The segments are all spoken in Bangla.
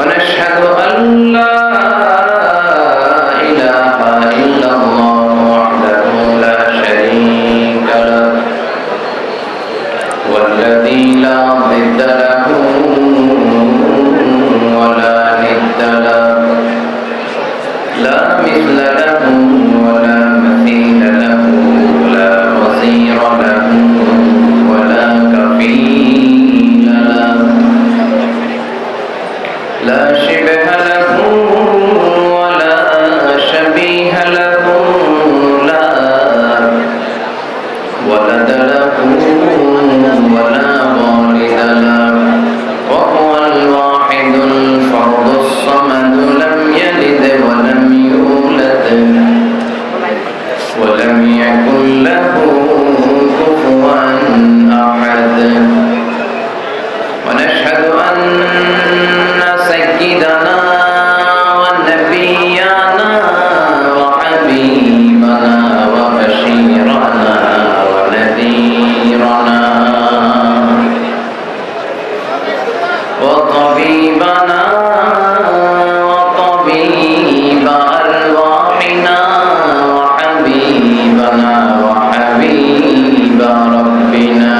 ونشهد أن لا إله إلا الله وحده لا شريك له والذي لا ضد له ولا ند له لا مثل له ولا مثيل له ولا وزير له ولا كفيل له لا شبه له ولا شبيه له لا ولد له ولا والد له وهو الواحد الفرد الصمد لم يلد ولم يولد ولم يكن له كفوا أحد ونشهد أن سيدنا ونبينا وحبيبنا وبشيرنا ونذيرنا وطبيبنا وطبيب أرواحنا وحبيبنا وحبيب ربنا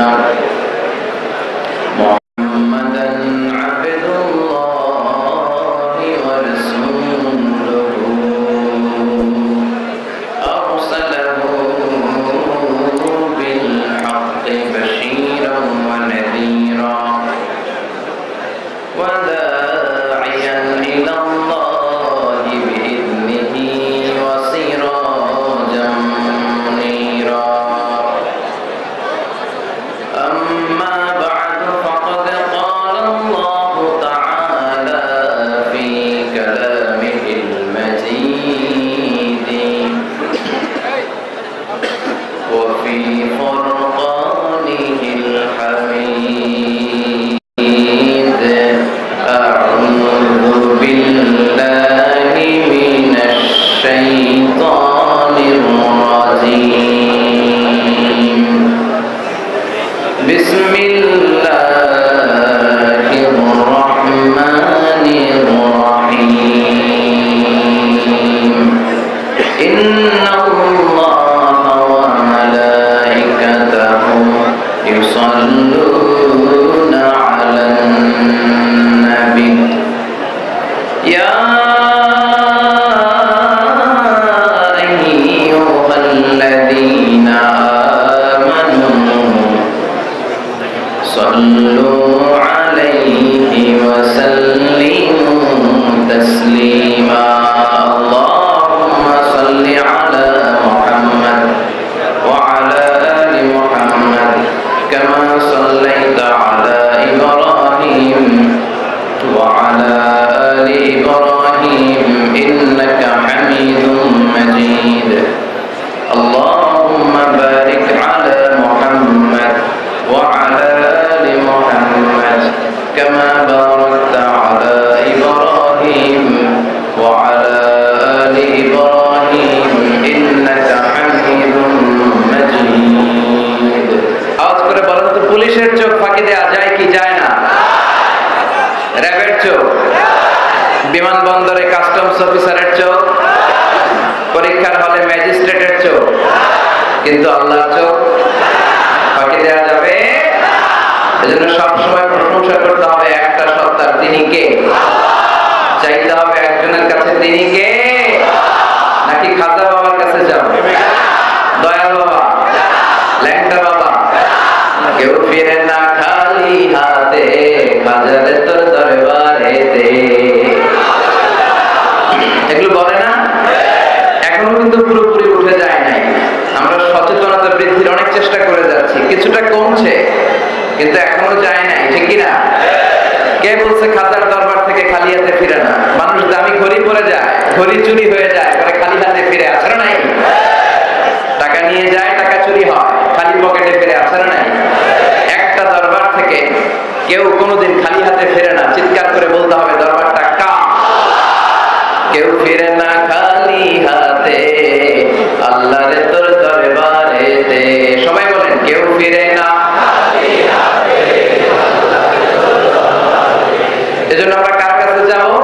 এজন্য আমরা কার কাছে যাব?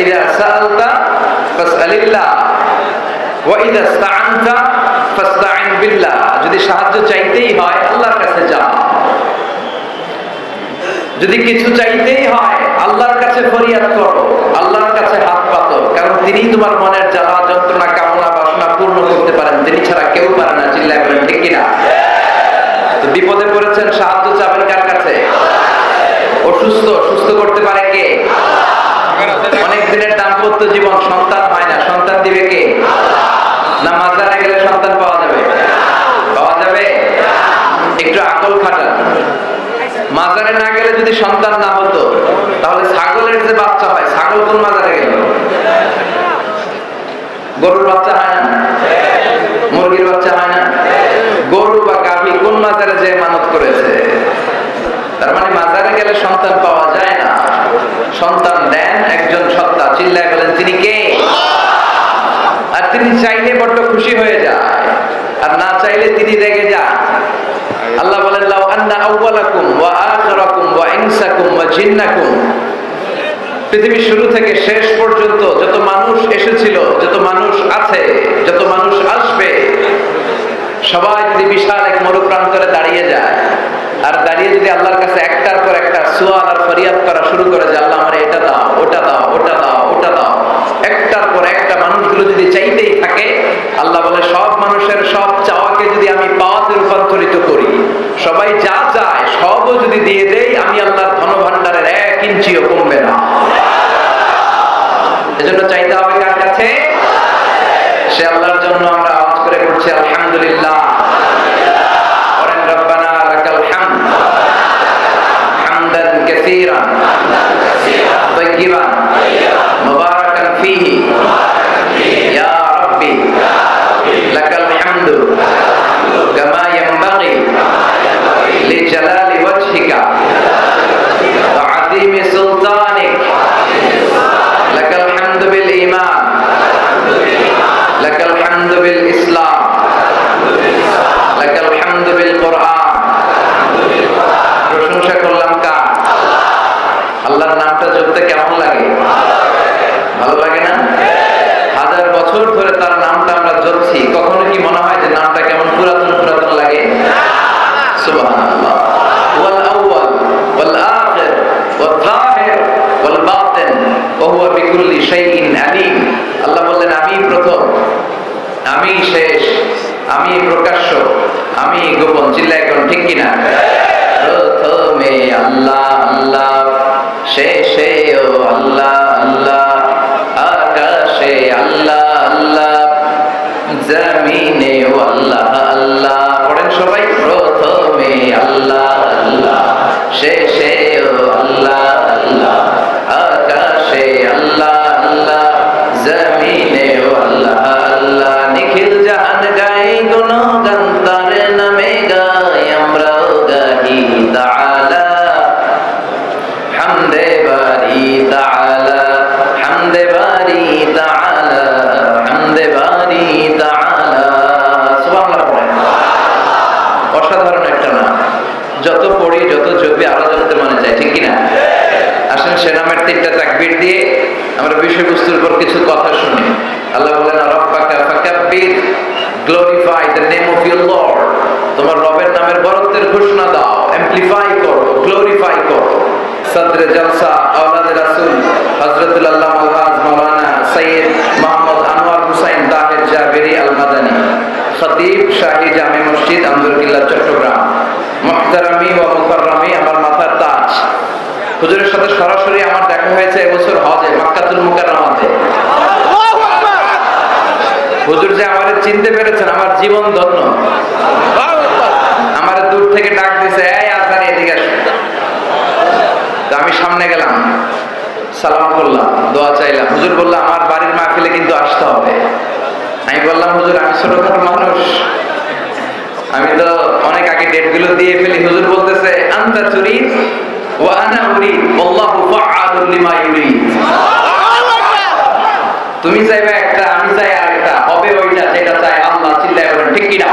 إذا سألت فاسأل الله وإذا استعنت فاستعن بالله যদি সাহায্য চাইতেই হয় আল্লাহর কাছে যাও যদি কিছু চাইতেই হয় আল্লাহর কাছে ফরিয়াদ করো আল্লাহর কাছে হাত পাতো কারণ তিনিই তোমার মনের জ্বালা যন্ত্রণা কামনা বাসনা পূর্ণ করতে পারেন তিনি ছাড়া কেউ পারে না চিল্লায় বলেন ঠিক কিনা তো বিপদে পড়েছেন সাহায্য চাবেন কার কাছে অসুস্থ সুস্থ করতে পারে কে অনেক দিনের দাম্পত্য জীবন সন্তান হয় না সন্তান দিবে কে না মাজারে গেলে সন্তান পাওয়া যাবে একটু আকল খাটান মাজারে না গেলে যদি সন্তান না হতো তাহলে ছাগলের যে বাচ্চা হয় ছাগল কোন মাজারে গেল গরুর বাচ্চা হয় না মুরগির বাচ্চা হয় না গরু বা গাভী কোন মাজারে যে মানত করেছে তার মানে মাজারে গেলে সন্তান পাওয়া যায় না সন্তান দেন একজন সত্তা চিল্লায় বলেন তিনি কে আর তিনি চাইলে বড় খুশি হয়ে যায় আর না চাইলে তিনি রেগে যায় আল্লাহ বলেন লাউ আন্না আউওয়ালাকুম ওয়া আখিরাকুম ওয়া ইনসাকুম ওয়া জিন্নাকুম পৃথিবীর শুরু থেকে শেষ পর্যন্ত যত মানুষ এসেছিল যত মানুষ আছে যত মানুষ আসবে সবাই যদি বিশাল এক মরুপ্রান্তরে দাঁড়িয়ে যায় আর দাঁড়িয়ে যদি আল্লাহর কাছে একটার পর একটা সুয়াল আর ফরিয়াদ করা শুরু করে যে আল্লাহ আমার এটা দাও ওটা দাও ওটা দাও ওটা দাও একটার পর একটা মানুষগুলো যদি চাইতেই থাকে আল্লাহ বলে সব মানুষের সব চাওয়াকে যদি আমি পাওয়াতে রূপান্তরিত করি সবাই যা চায় সবও যদি দিয়ে দেই আমি আল্লাহর ধনভাণ্ডারের এক ইঞ্চিও কমবে না এজন্য চাইতে হবে কার কাছে সে আল্লাহর জন্য আমরা আওয়াজ করে পড়ছি আলহামদুলিল্লাহ كثيرا طيبا مباركا فيه يا ربي لك الحمد كما ينبغي لجلال وجهك وعظيم سلطانك لك الحمد بالإيمان لك الحمد بالإسلام لك الحمد بالقرآن প্রশংসা করলাম কার আল্লাহর নামটা জপতে কেমন লাগে ভালো লাগে না হাজার বছর ধরে তার নামটা আমরা জপছি কখনো কি মনে হয় যে নামটা কেমন পুরাতন পুরাতন লাগে সুবহানাল্লাহ ওয়াল আউয়াল ওয়াল আখির ওয়াল যাহির ওয়াল বাতিন ওয়া হুয়া বিকুল্লি শাইইন আলিম আল্লাহ বললেন আমি প্রথম আমি শেষ আমি প্রকাশ্য আমি গোপন চিল্লায় কোন ঠিক কিনা প্রথমে আল্লাহ আল্লাহ শেষে ও আল্লাহ আল্লাহ আকাশে আল্লাহ আল্লাহ জমিনে ও আল্লাহ আল্লাহ পড়েন সবাই প্রথমে আল্লাহ আল্লাহ শেষে ও আল্লাহ আল্লাহ আকাশে আল্লাহ আল্লাহ জমিনে ও আল্লাহ আল্লাহ নিখিল জাহান গাই গুণগান তার নামে গাই আমরা গাহি তাআলা হামদে বারি তাআলা হামদে বারি তাআলা হামদে বারি তাআলা সুবহানাল্লাহ অসাধারণ একটা নাম যত পড়ি যত জপি আরো জানতে মনে চায় ঠিক কিনা আসেন সে নামের তিনটা তাকবীর দিয়ে আমরা বিষয়বস্তুর উপর কিছু কথা শুনি আল্লাহ বলেন রব্বাকা ফাকাব্বির glorify the name of your Lord তোমার রবের নামের বরকতের ঘোষণা দাও amplify করো glorify করো صدر جلسہ اولاد رسول حضرت علامہ مولانا سید محمود انور حسین داہر جابری ال مدنی خطیب شاہی جامع مسجد اندرقلعہ চট্টগ্রাম محترمی و مکرمی আমার মাথার তাজ হুজুরের সাথে সরাসরি আমার দেখা হয়েছে এবছর হজে মক্কাতুল মুকাররমাতে আল্লাহু আকবার হুজুর যে আমারে চিনতে পেরেছেন আমার জীবন ধন্য আল্লাহু আকবার আমারে দূর থেকে ডাক দিয়েছে এই আছার এদিকে আমি সামনে গেলাম সালাম করলাম দোয়া চাইলাম হুজুর বলল আমার বাড়ির মাহফিলে কিন্তু আসতে হবে আমি বললাম হুজুর আমি ছোটখাটো মানুষ আমি তো অনেক আগে ডেটগুলো দিয়ে ফেলি হুজুর বলতেছে আনতা তুরিদ ওয়া আনা উরিদ আল্লাহু ফাআলু লিমা ইউরিদ তুমি চাইবে একটা আমি চাই আরেকটা হবে ওইটা যেটা চাই আল্লাহ চিল্লায় বলেন ঠিক কিনা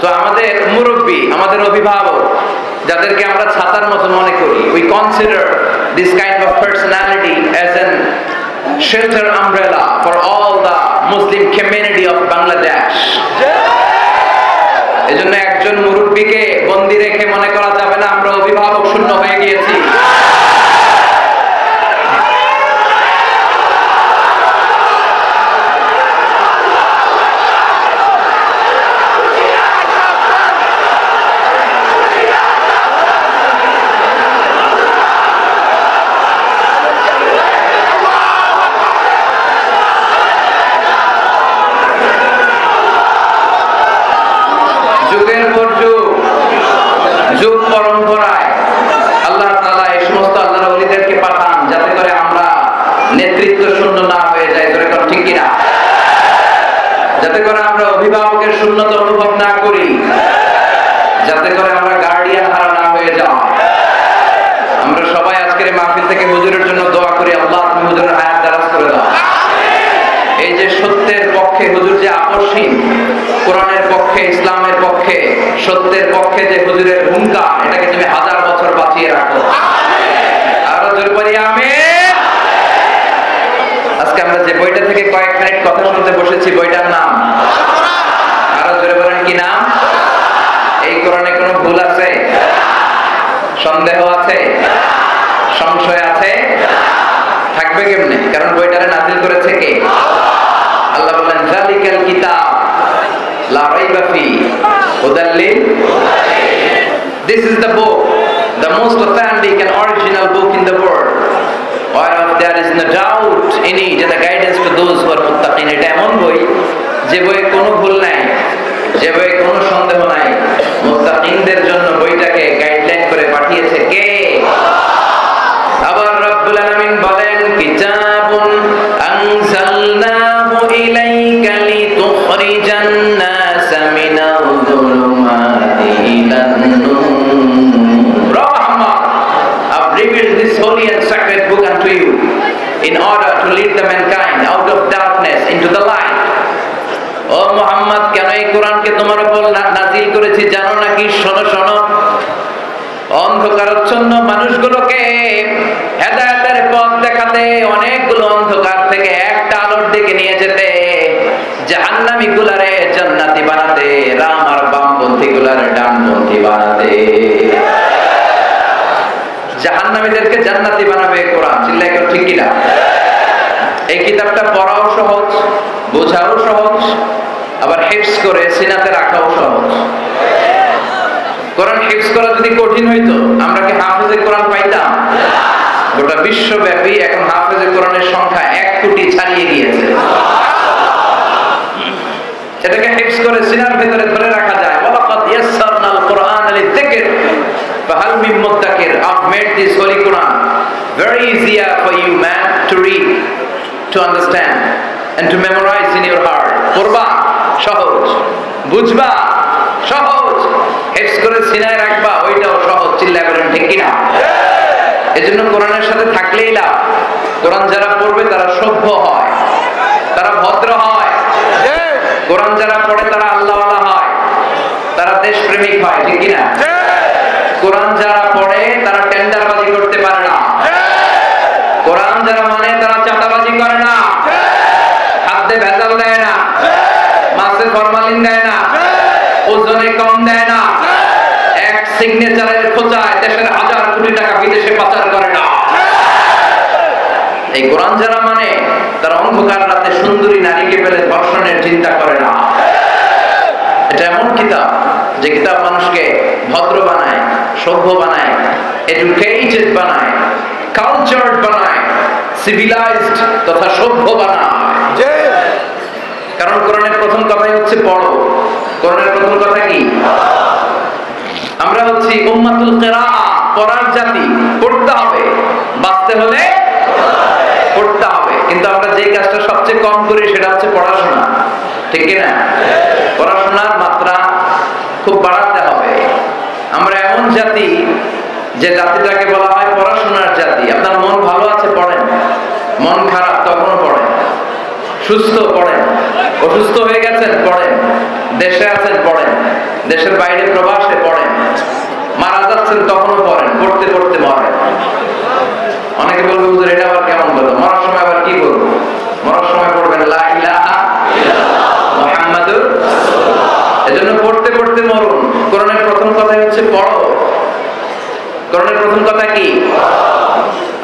তো আমাদের মুরব্বী আমাদের অভিভাবক যাদেরকে আমরা ছাতার মতো মনে করি we consider this kind of personality as an shelter umbrella for all the Muslim community of Bangladesh. এজন্য একজন মুরব্বিকে বন্দী রেখে মনে করা যাবে না আমরা অভিভাবক শূন্য হয়ে গিয়েছি। This is the book, the most authentic and original book in the world, whereof there is no doubt in it and the guidance to those who are muttaqin. It amon boi je boi kono bhul nai, je boi kono sandeh nai, muttaqin der jonno boi ta ke guideline kore pathiyeche ke abar rabbul alamin bolen kitabun anzalnahu ilayka litukhrijan nasa min adh-dhulumati ila an-nur. Holy and sacred book unto you, in order to lead the mankind out of darkness into the light. Oh Muhammad, keno ei Quran ke tomar upor nazil korechi jano naki? Shono shono, অন্ধকারাচ্ছন্ন মানুষগুলোকে হেদায়েতের পথ দেখাতে, অনেকগুলো অন্ধকার থেকে একটা আলোর দিকে নিয়ে যেতে, জাহান্নামী গুলারে জান্নাতি বানাতে, রাম আর বামপন্থী গুলারে ডানপন্থী বানাতে, জাহান্নামীদেরকে জান্নাতি বানাবে কোরআন। চিল্লায় কেউ ঠিক কিনা? এই কিতাবটা পড়াও সহজ, বোঝাও সহজ, আবার হিফজ করে সিনাতে রাখাও সহজ। কোরআন হিফজ করা যদি কঠিন হইতো আমরা কি হাফেজে কোরআন পাইতাম? গোটা বিশ্বব্যাপী এখন হাফেজে কোরআনের সংখ্যা 1 কোটি ছাড়িয়ে গিয়েছে। এটাকে হিফজ করে সিনার ভিতরে ধরে রাখা যায়। ওয়ালাকাদ ইয়াসসারনাল কোরআন লিযিকর فَهَلْ مِن مُدَّكِرٍ. I've made this Holy Quran very easier for you man to read, to understand and to memorize in your heart. Qurba সহজ, বুঝবা সহজ, হিফজ করে সিনায় রাখবা ওইটাও সহজ। চিল্লায় বলেন ঠিক কিনা? এজন্য কোরআনের সাথে থাকলেই লাভ। কোরআন যারা পড়বে তারা সভ্য হয়, তারা ভদ্র হয়। কোরআন যারা পড়ে তারা আল্লাহওয়ালা হয়, তারা দেশপ্রেমিক হয়। ঠিক কিনা? কোরআন যারা পড়ে তারা টেন্ডারবাজি করতে পারে না। কোরআন যারা মানে তারা চাঁদাবাজি করে না, খাদ্যে ভেজাল দেয় না, মাছে ফরমালিন দেয় না, ওজনে কম দেয় না, এক সিগনেচারের খোঁচায় দেশের হাজার কোটি টাকা বিদেশে পাচার করে না। এই কোরআন যারা মানে তারা অন্ধকার রাতে সুন্দরী নারীকে পেলে ধর্ষণের চিন্তা করে না। এটা এমন কিতাব যে কিতাব মানুষকে ভদ্র বানায়, সভ্য বানায়, এডুকেটেড বানায়, কালচারড বানায়, সিভিলাইজড তথা সভ্য বানায়। কারণ কোরআনের প্রথম কথাই হচ্ছে পড়ো। কোরআনের প্রথম কথা কি? আমরা হচ্ছি উম্মাতুল কিরা, পড়ার জাতি। পড়তে হবে, বাঁচতে হলে পড়তে হবে। কিন্তু আমরা যে কাজটা সবচেয়ে কম করি সেটা হচ্ছে পড়াশোনা। ঠিক কিনা? পড়াশোনার মাত্রা খুব বাড়াতে হবে। আমরা এমন জাতি যে জাতিটাকে বলা হয় পড়াশোনার জাতি। আপনার মন ভালো আছে পড়েন, মন খারাপ তখনও পড়েন, সুস্থ পড়েন, অসুস্থ হয়ে গেছেন পড়েন, দেশে আছেন পড়েন, দেশের বাইরে প্রবাসে পড়েন, মারা যাচ্ছেন তখনও পড়েন, পড়তে পড়তে মরেন। অনেকে বলবে হুজুর এটা আবার কেমন কথা, মরার সময় আবার কি করবো? মরার সময় পড়বেন লা ইলাহা ইল্লাল্লাহ মুহাম্মাদুর রাসূলুল্লাহ। এজন্য পড়তে পড়তে মরুন। কোরআনের প্রথম কথা হচ্ছে পড়ো। কোরআনের প্রথম কথা কি?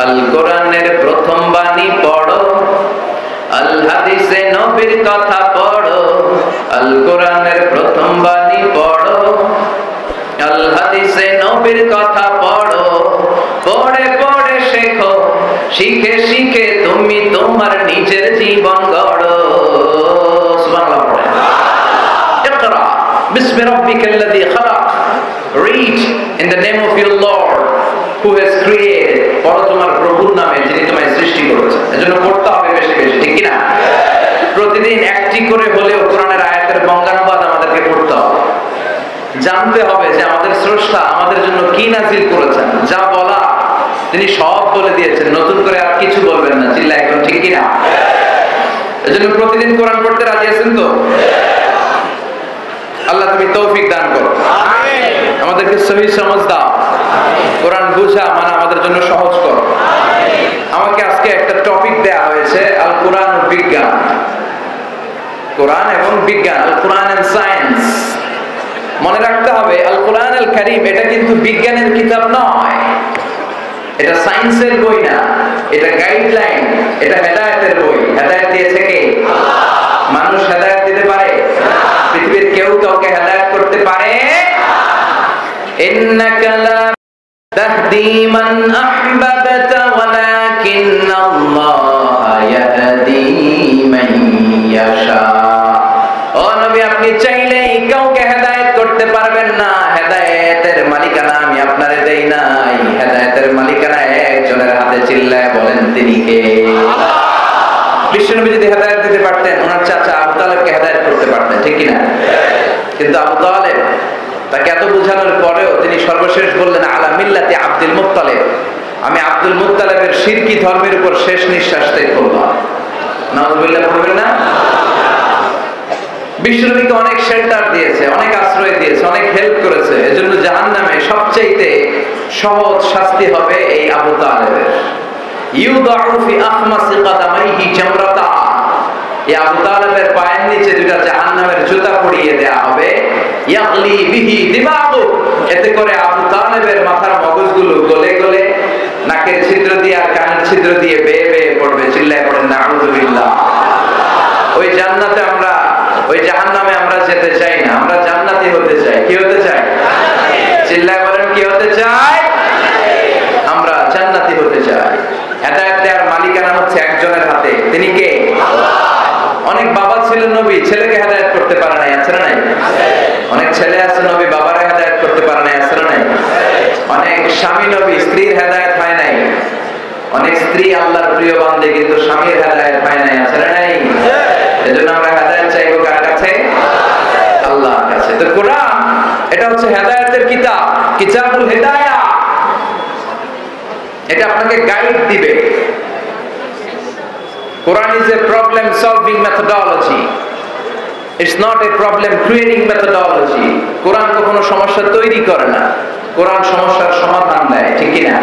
আল কোরআনের প্রথম বাণী পড়ো, আল হাদিসে নবীর কথা পড়ো। আল কোরআনের প্রথম বাণী পড়ো, আল হাদিসে নবীর কথা পড়ো। পড়ে পড়ে শেখো, শিখে শিখে তুমি তোমার নিজের জীবন গড়ো। সুবহানাল্লাহ। ইকরা বিসমি রব্বিকাল্লাযী খালাক। Read in the name of your Lord who has created. পড়ো তোমার প্রভুর নামে যিনি তোমায় সৃষ্টি করেছেন। এজন্য পড়তে হবে বেশি বেশি, ঠিক কি না? প্রতিদিন একটি করে হলেও কোরআনের আয়াতের বঙ্গানুবাদ আমাদেরকে পড়তে হবে। জানতে হবে যে আমাদের স্রষ্টা আমাদের জন্য কি নাজিল করেছেন। যা বলা তিনি সব বলে দিয়েছেন, নতুন করে আর কিছু বলবেন না। চিল্লা একদম, ঠিক কি না? এজন্য প্রতিদিন কোরআন পড়তে রাজি আছেন তো? আল্লাহ তুমি তৌফিক দান করো, আমাদেরকে সহি সমাজ দাও, কোরআন বুঝা মানে আমাদের জন্য সহজ করো। আমাকে আজকে একটা টপিক দেয়া হয়েছে, আল কোরআন বিজ্ঞান। কোরআন এবং বিজ্ঞান, আল কোরআন এন্ড সায়েন্স। মনে রাখতে হবে আল কোরআন আল কারীম এটা কিন্তু বিজ্ঞানের কিতাব নয়, এটা সায়েন্সের বই না, এটা গাইডলাইন, এটা হেদায়েতের বই। হেদায়েত দিয়েছে কে? আল্লাহ। মানুষ হেদায়েত দিতে পারে? পৃথিবীর কেউ কাউকে হেদায়েত করতে পারে? ইন্নাকা লা তাহদি মান আহবাবতা ওয়ালাকিন্না আল্লাহ ইয়াহদি মান ইয়াশা। ও নবী, আপনি চাইলেই কাউকে হেদায়েত করতে পারবেন না। হেদায়েতের মালিকানা আমি আপনারে দেই নাই, হেদায়েতের মালিকানা একজনের হাতে। চিল্লায় বলেন তিনি কে? আল্লাহ। বিশ্বনবী যদি হেদায়েত দিতে পারতেন, ওনার চাচা আবু তালেবকে হেদায়েত করতে পারতেন, ঠিক কিনা? কিন্তু আবু তালেব তাকে এত বোঝানোর পরেও তিনি সর্বশেষ বললেন আলা মিল্লাতি আব্দুল মুত্তালিব, আমি আব্দুল মুত্তালিবের শিরকি ধর্মের উপর শেষ নিঃশ্বাস ত্যাগ করলাম। নাউযুবিল্লাহ বলবেন না? বিশ্বনবীকে অনেক শেল্টার দিয়েছে, অনেক আশ্রয় দিয়েছে, অনেক হেল্প করেছে। এজন্য জাহান্নামে সবচাইতে সহজ শাস্তি হবে এই আবু তালেবের। ইউদাউ ফি আখমাসি কাদামাইহি জামরাতা, এই আবু তালেবের পায়ের নিচে দুটো জাহান্নামের জুতা পরিয়ে দেয়া হবে। ইয়াগলি বিহি দিমাগু, এতে করে আবু তালেবের মাথার মগজগুলো গলে গলে নাকের ছিদ্র দিয়ে আর কানের ছিদ্র দিয়ে বেয়ে বেয়ে পড়বে। চিল্লায় পড়েন নাউযুবিল্লাহ। ওই জান্নাতে আমরা, ওই জাহান্নামে আমরা যেতে চাই না, আমরা জান্নাতি হতে চাই। কি হতে চাই? চিল্লায় বলেন কি হতে চাই? আমরা জান্নাতি হতে চাই। হেদায়েত দেওয়ার মালিকানা হচ্ছে একজনের হাতে, তিনি কে? আল্লাহ। অনেক বাবা ছিল নবী, ছেলেকে হেদায়েত করতে পারে নাই, আছে না নাই? অনেক ছেলে আছে নবী, বাবারা হেদায়েত করতে পারে নাই, আছে না নাই? অনেক স্বামী নবী, স্ত্রীর হেদায়েত হয় নাই। অনেক স্ত্রী আল্লাহর প্রিয় বান্দে, কিন্তু স্বামীর হেদায়েত হয় নাই, আছে না নাই? এজন্য আমরা হেদায়েত চাইবো কার কাছে? আল্লাহর কাছে। তো কোরআন এটা হচ্ছে হেদায়েতের কিতাব, কিতাবুল হেদায়া। এটা আপনাকে গাইড দিবে। কোরআন is a problem solving methodology, it's not a problem creating methodology. কোরআন কখনো সমস্যা তৈরি করে না, কোরআন সমস্যার সমাধান দেয়, ঠিক কি না?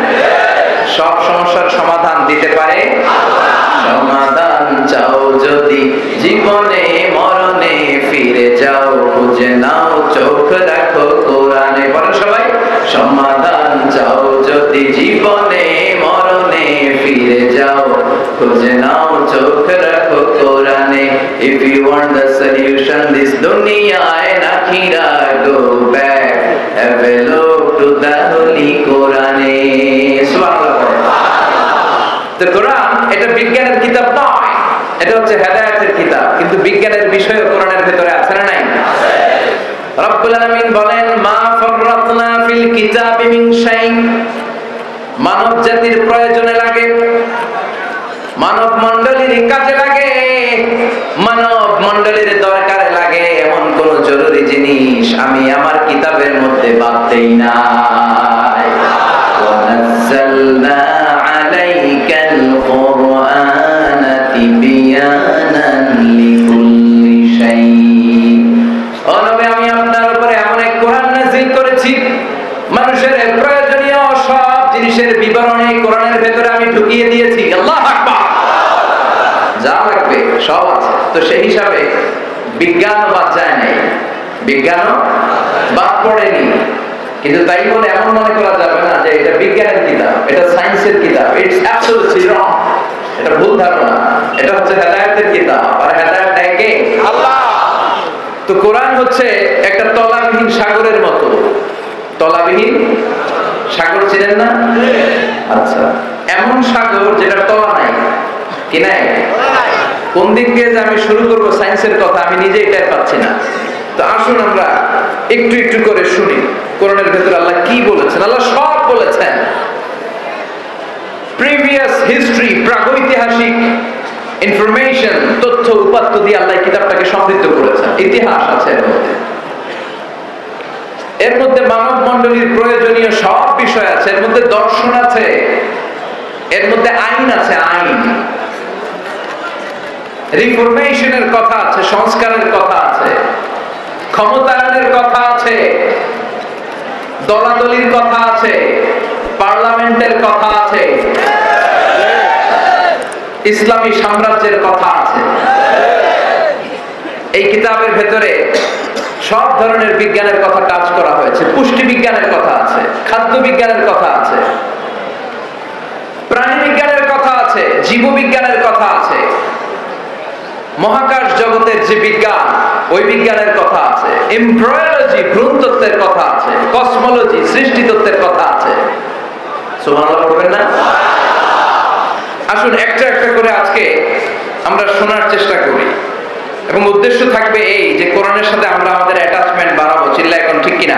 সব সমস্যার সমাধান দিতে পারে আল্লাহ। সমাধান চাও যদি জীবনে মরণে, ফিরে যাও খুঁজে নাও, চোখ রাখো কোরআনে। বলেন সবাই, সমাধান চাও যদি জীবনে মরণে, ফিরে যাও খুঁজে নাও, চোখ রাখো কোরআনে। If you want the solution this দুনিয়ায় না খিরা, go back have a look to the holy কোরআনে। তো কোরআন এটা বিজ্ঞানের কিতাব নয়, এটা হচ্ছে হেদায়েতের কিতাব। কিন্তু বিজ্ঞানের বিষয় কোরআনের ভিতরে আছে না নাই? রব্বুল আলামিন বলেন মা ফাররাতনা ফিল কিতাবি মিন শাইইন। মানব জাতির প্রয়োজনে লাগে, মানব মণ্ডলীর কাজে লাগে, মানব মণ্ডলীর দরকারে লাগে, এমন কোন জরুরি জিনিস আমি আমার কিতাবের মধ্যে বাদ দেই না। ওয়ানাজ্জালনা আলাইকাল কুরআনা তিবিয়ানান লিকুল্লি শাই। ও নবী, আমি আপনার উপরে এমন এক কোরআন নাযিল করেছি, মানুষের প্রয়োজনীয় সব জিনিসের বিবরণে কোরআনের ভেতরে আমি ঢুকিয়ে দিয়েছি। আল্লাহু আকবার। যা লাগবে সব আছে। তো সেই হিসাবে বিজ্ঞান বাদ যায় নাই, বিজ্ঞানও বাদ পড়েনি, কিন্তু তাই বলে এমন মনে করা যাবে না যে এটা বিজ্ঞানের কিতাব, এটা সায়েন্সের কিতাব। It's absolutely wrong. এটা ভুল ধারণা। এটা হচ্ছে হেদায়েতের কিতাব, আর হেদায়েত দেয় কে? আল্লাহ। তো কোরআন হচ্ছে একটা তলাবিহীন সাগরের মতো। তলাবিহীন সাগর ছিলেন না? আচ্ছা, এমন সাগর যেটা তলা নাই। কি নাই? কোন দিক দিয়ে যে আমি শুরু করবো সায়েন্সের কথা আমি নিজে এটাই পাচ্ছি না। তো আসুন আমরা একটু একটু করে শুনি কোরআনের ভেতরে আল্লাহ কি বলেছেন। আল্লাহ সব বলেছেন। প্রিভিয়াস হিস্ট্রি, প্রাগৈতিহাসিক ইনফরমেশন, তথ্য উপাত্ত দিয়ে আল্লাহ কিতাবটাকে সমৃদ্ধ করেছেন। ইতিহাস আছে এর মধ্যে, এর মধ্যে মানব মণ্ডলীর প্রয়োজনীয় সব বিষয় আছে, এর মধ্যে দর্শন আছে, এর মধ্যে আইন আছে, আইন রিফর্মেশনের কথা আছে, সংস্কারের কথা আছে, ক্ষমতায়নের কথা আছে, দলাদলির কথা আছে, পার্লামেন্টের কথা আছে, ইসলামী সাম্রাজ্যের কথা আছে। এই কিতাবের ভেতরে সব ধরনের বিজ্ঞানের কথা কাজ করা হয়েছে। পুষ্টি বিজ্ঞানের কথা আছে, খাদ্য বিজ্ঞানের কথা আছে, প্রাণী বিজ্ঞানের কথা আছে, জীব বিজ্ঞানের কথা আছে, মহাকাশ জগতের যে বিজ্ঞান ওই বিজ্ঞানের কথা আছে, এমব্রায়োলজি ভ্রূণ তত্ত্বের কথা আছে, কসমোলজি সৃষ্টি তত্ত্বের কথা আছে। সুবহানাল্লাহ বলবেন না? আসুন একটা একটা করে আজকে আমরা শোনার চেষ্টা করি, এবং উদ্দেশ্য থাকবে এই যে কোরআনের সাথে আমরা আমাদের অ্যাটাচমেন্ট বাড়াবো। চিল্লায় কোন ঠিক কিনা?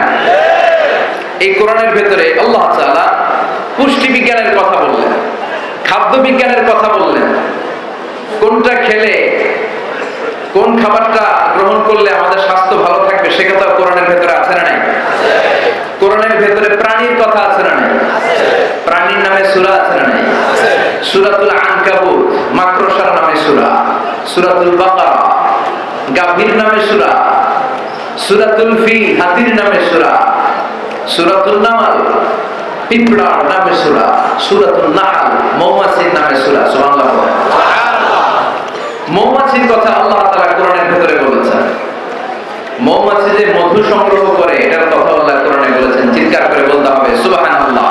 এই কোরআনের ভেতরে আল্লাহ তাআলা পুষ্টি বিজ্ঞানের কথা বললেন, খাদ্য বিজ্ঞানের কথা বললেন, কোনটা খেলে কোন খাবারটা গ্রহণ করলে আমাদের স্বাস্থ্য ভালো থাকবে সে কথা কোরআনের ভেতরে আছে না নাই? কোরআনের ভেতরে প্রাণীর কথা আছে না নাই? প্রাণীর নামে সূরা আছে না নাই? সূরাতুল আনকাবুত, মাকড়সার নামে সূরা, সূরাতুল বাকারা, গাভীর নামে সূরা, সূরাতুল ফিল, হাতির নামে সূরা, সূরাতুল নামাল, পিঁপড়ার নামে সূরা, সূরাতুল নাহল, মৌমাছির নামে সূরা। সুবহানাল্লাহ। মৌমাছির কথা আল্লাহ তাআলা কোরআনের ভিতরে বলেছেন। মৌমাছি যে মধু সংগ্রহ করে এটার কথা আল্লাহ কোরআনে বলেছেন। চিৎকার করে বলতে হবে সুবহানাল্লাহ।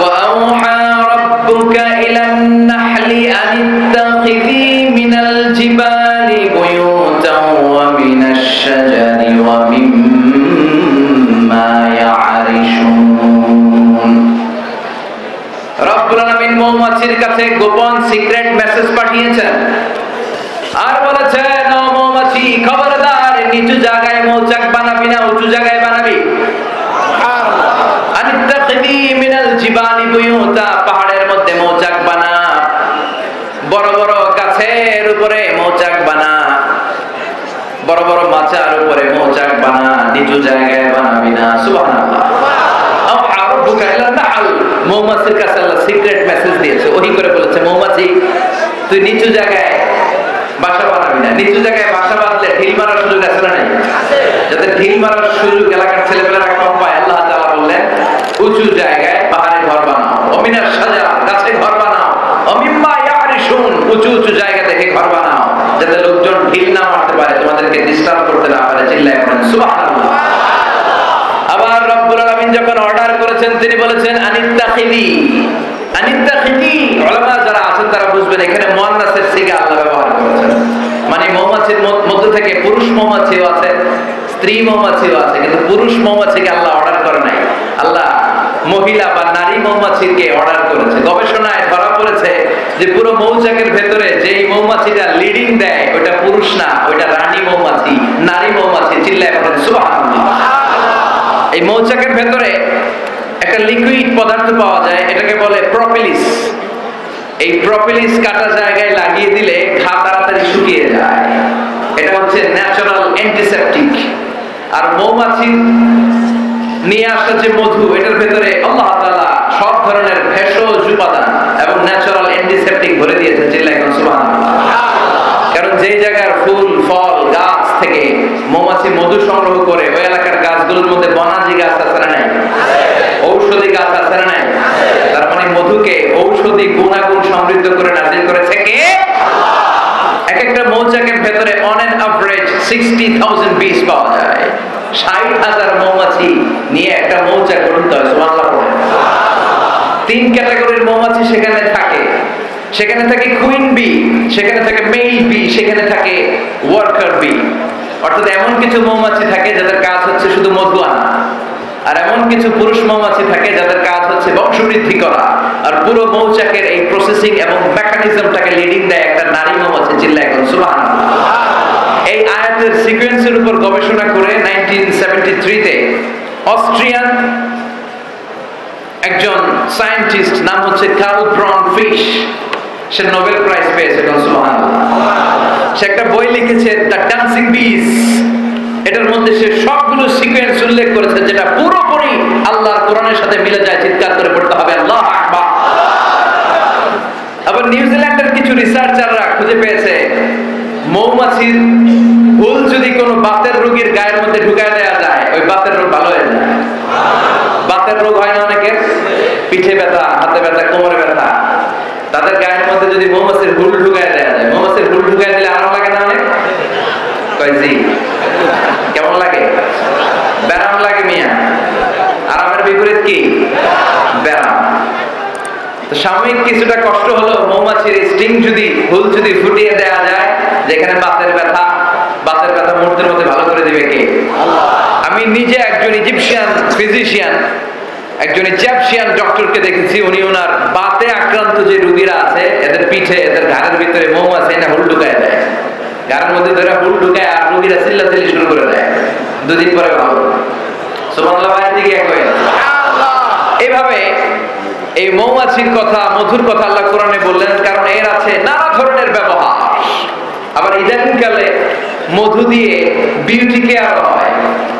ওয়া আওহা রাব্বুকা ইলান নাহলি আনিত্তাখিযি মিনাল জিবালি বুয়ুতাও ওয়া মিনাশ শাজারি ওয়া মিম্মা ইয়া'রিশুন। রব্বুল আলামিন মৌমাছির কাছে গোপন সিক্রেট মেসেজ পাঠিয়েছেন আর বলেছেন, ও মৌমাছি খবরদার, নিচু জায়গায় মৌচাক বানাবি না, উঁচু জায়গায় বানাবি। আনিত্তাকিদি মিনাল জিবালি বুয়ুতা, পাহাড়ের মধ্যে মৌচাক বানা, বড় বড় গাছের উপরে মৌচাক বানা, বড় বড় মাচার উপরে মৌচাক বানা, নিচু জায়গায় বানাবি না। সুবহানাল্লাহ। আরব্বুকা ইলা নাহল, মৌমাছির কাছে আল্লাহ সিক্রেট মেসেজ দিয়েছে, ওহী করে বলেছে মৌমাছি তুই নিচু জায়গায় বাসা বানাবি না। নিচু জায়গায় বাসা বাঁধলে ঢিল মারার সুযোগ আছে না নাই? যাতে ঢিল মারার সুযোগ এলাকার ছেলেমেয়েরা কম পায়, আল্লাহ তাআলা বললেন উঁচু জায়গায় পাহাড়ে ঘর বানাও, অমিনার সাজা গাছে ঘর বানাও, অমিম্মা ইয়ারিশুন উঁচু উঁচু জায়গা থেকে ঘর বানাও, যাতে লোকজন ঢিল না মারতে পারে, তোমাদেরকে ডিস্টার্ব করতে না পারে। চিল্লায় বলেন সুবহানাল্লাহ। আবার রব্বুল আলামিন যখন অর্ডার করেছেন তিনি বলেছেন আনিত্তাখিদি। আনিত্তাখিদি উলামা যারা আছেন তারা বুঝবেন এখানে মুয়ান্নাসের সিগা আল্লাহ ব্যবহার করেছেন, মানে মৌমাছির মধ্যে থেকে পুরুষ মৌমাছিও আছে, স্ত্রী মৌমাছিও আছে, কিন্তু পুরুষ মৌমাছিকে আল্লাহ অর্ডার করে নাই, আল্লাহ মহিলা বা নারী মৌমাছিকে অর্ডার করেছে। গবেষণায় ধরা পড়েছে যে পুরো মৌচাকের ভেতরে যেই মৌমাছিটা লিডিং দেয় ওটা পুরুষ না, ওটা রানী মৌমাছি, নারী মৌমাছি। চিল্লায় বলেন সুবহানাল্লাহ। এই মৌচাকের ভেতরে একটা লিকুইড পদার্থ পাওয়া যায়, এটাকে বলে প্রোপিলিস। এই প্রোপিলিস কাটা জায়গায় লাগিয়ে দিলে ঘা তাড়াতাড়ি শুকিয়ে যায়, এটা হচ্ছে ন্যাচারাল অ্যান্টিসেপটিক। আর মৌমাছি নিয়ে আসা যে মধু, এটার ভেতরে আল্লাহ তাআলা সব ধরনের ভেষজ উপাদান এবং ন্যাচারাল অ্যান্টিসেপটিক ভরে দিয়েছে। চিল্লায় বলেন সুবহানাল্লাহ। কারণ যে জায়গার ফুল ফল গাছ থেকে মৌমাছি মধু সংগ্রহ করে ওই এলাকার গাছগুলোর মধ্যে বনাজি গাছ আছে না নাই, ঔষধি গাছ আছে না নাই, তার মানে মধুকে ঔষধি গুণাগুণ সমৃদ্ধ করে নাযিল করেছে কে? আল্লাহ। এক একটা মৌচাকের ভেতরে অন এন অ্যাভারেজ 60000 বীজ পাওয়া যায়। 60000 মৌমাছি নিয়ে একটা মৌচাক গঠিত হয়। সুবহানাল্লাহ বলেন। তিন ক্যাটাগরির মৌমাছি সেখানে থাকে, সেখানে থাকে কুইন বি, সেখানে থাকে মেল বি, সেখানে থাকে ওয়ার্কার বি। অর্থাৎ এমন কিছু মৌমাছি থাকে যাদের কাজ হচ্ছে শুধু মধু আনা, আর এমন কিছু পুরুষ মৌমাছি থাকে যাদের কাজ হচ্ছে বংশবৃদ্ধি করা। আর পুরো মৌচাকের এই প্রসেসিং এবং মেকানিজমটাকে লিডিং দেয় একটা নারী মৌমাছি। চিল্লায় বলুন সুবহানাল্লাহ। এই আয়াতের সিকোয়েন্সের উপর গবেষণা করে 1973 তে অস্ট্রিয়ান একজন সায়েন্টিস্ট, নাম হচ্ছে কার্ল ব্রন ফিশ, সে নোবেল প্রাইজ পেয়েছে। সে একটা বই লিখেছে দ্য ডান্সিং বিজ। এটার মধ্যে সে সবগুলো সিকোয়েন্স উল্লেখ করেছে যেটা পুরোপুরি আল্লাহর কোরআনের সাথে মিলে যায়। চিৎকার করে পড়তে হবে আল্লাহু আকবার। আবার নিউজিল্যান্ডের কিছু রিসার্চাররা খুঁজে পেয়েছে মৌমাছির হুল যদি কোনো বাতের রোগীর গায়ের মধ্যে ঢুকায় দেওয়া যায়, ওই বাতের রোগ ভালো হয়ে যায়। বাতের রোগ হয় না অনেকের, পিঠে ব্যথা, হাতে ব্যথা, কোমরে ব্যথা, তাদের গায়ের মধ্যে যদি মৌমাছির হুল ঢুকায় দেওয়া যায়। মৌমাছির হুল ঢুকায় দিলে আরাম লাগে না? অনেক কয় জি, কেমন লাগে? ব্যারাম লাগে মিয়া। আরামের বিপরীত কি? ব্যারাম। সাময়িক কিছুটা কষ্ট হলো, মৌমাছির স্টিং যদি হুল যদি ফুটিয়ে দেওয়া যায় যেখানে বাতের ব্যথা, বাতের ব্যথা মুহূর্তের মধ্যে ভালো করে দিবে কে? আল্লাহ। আমি নিজে একজন ইজিপশিয়ান ফিজিশিয়ান, একজন ইজিপশিয়ান ডক্টরকে দেখেছি, উনি ওনার বাতে আক্রান্ত যে রোগীরা আছে এদের পিঠে, এদের ঘাড়ের ভিতরে মৌমাছি না হুল ঢুকায় দেয়। ঘাড়ের মধ্যে ধরে হুল ঢুকায় আর রোগীরা চিল্লাচিল্লি শুরু করে দেয়। দুদিন পরে ভালো। সুবহানাল্লাহ। বাইরে দিকে একই এইভাবে এই মৌমাছির কথা, মধুর কথা আল্লাহ কোরআনে বললেন, কারণ এর আছে নানা ধরনের ব্যবহার। আবার ইদানিংকালে মধু দিয়ে বিউটি কেয়ার হয়,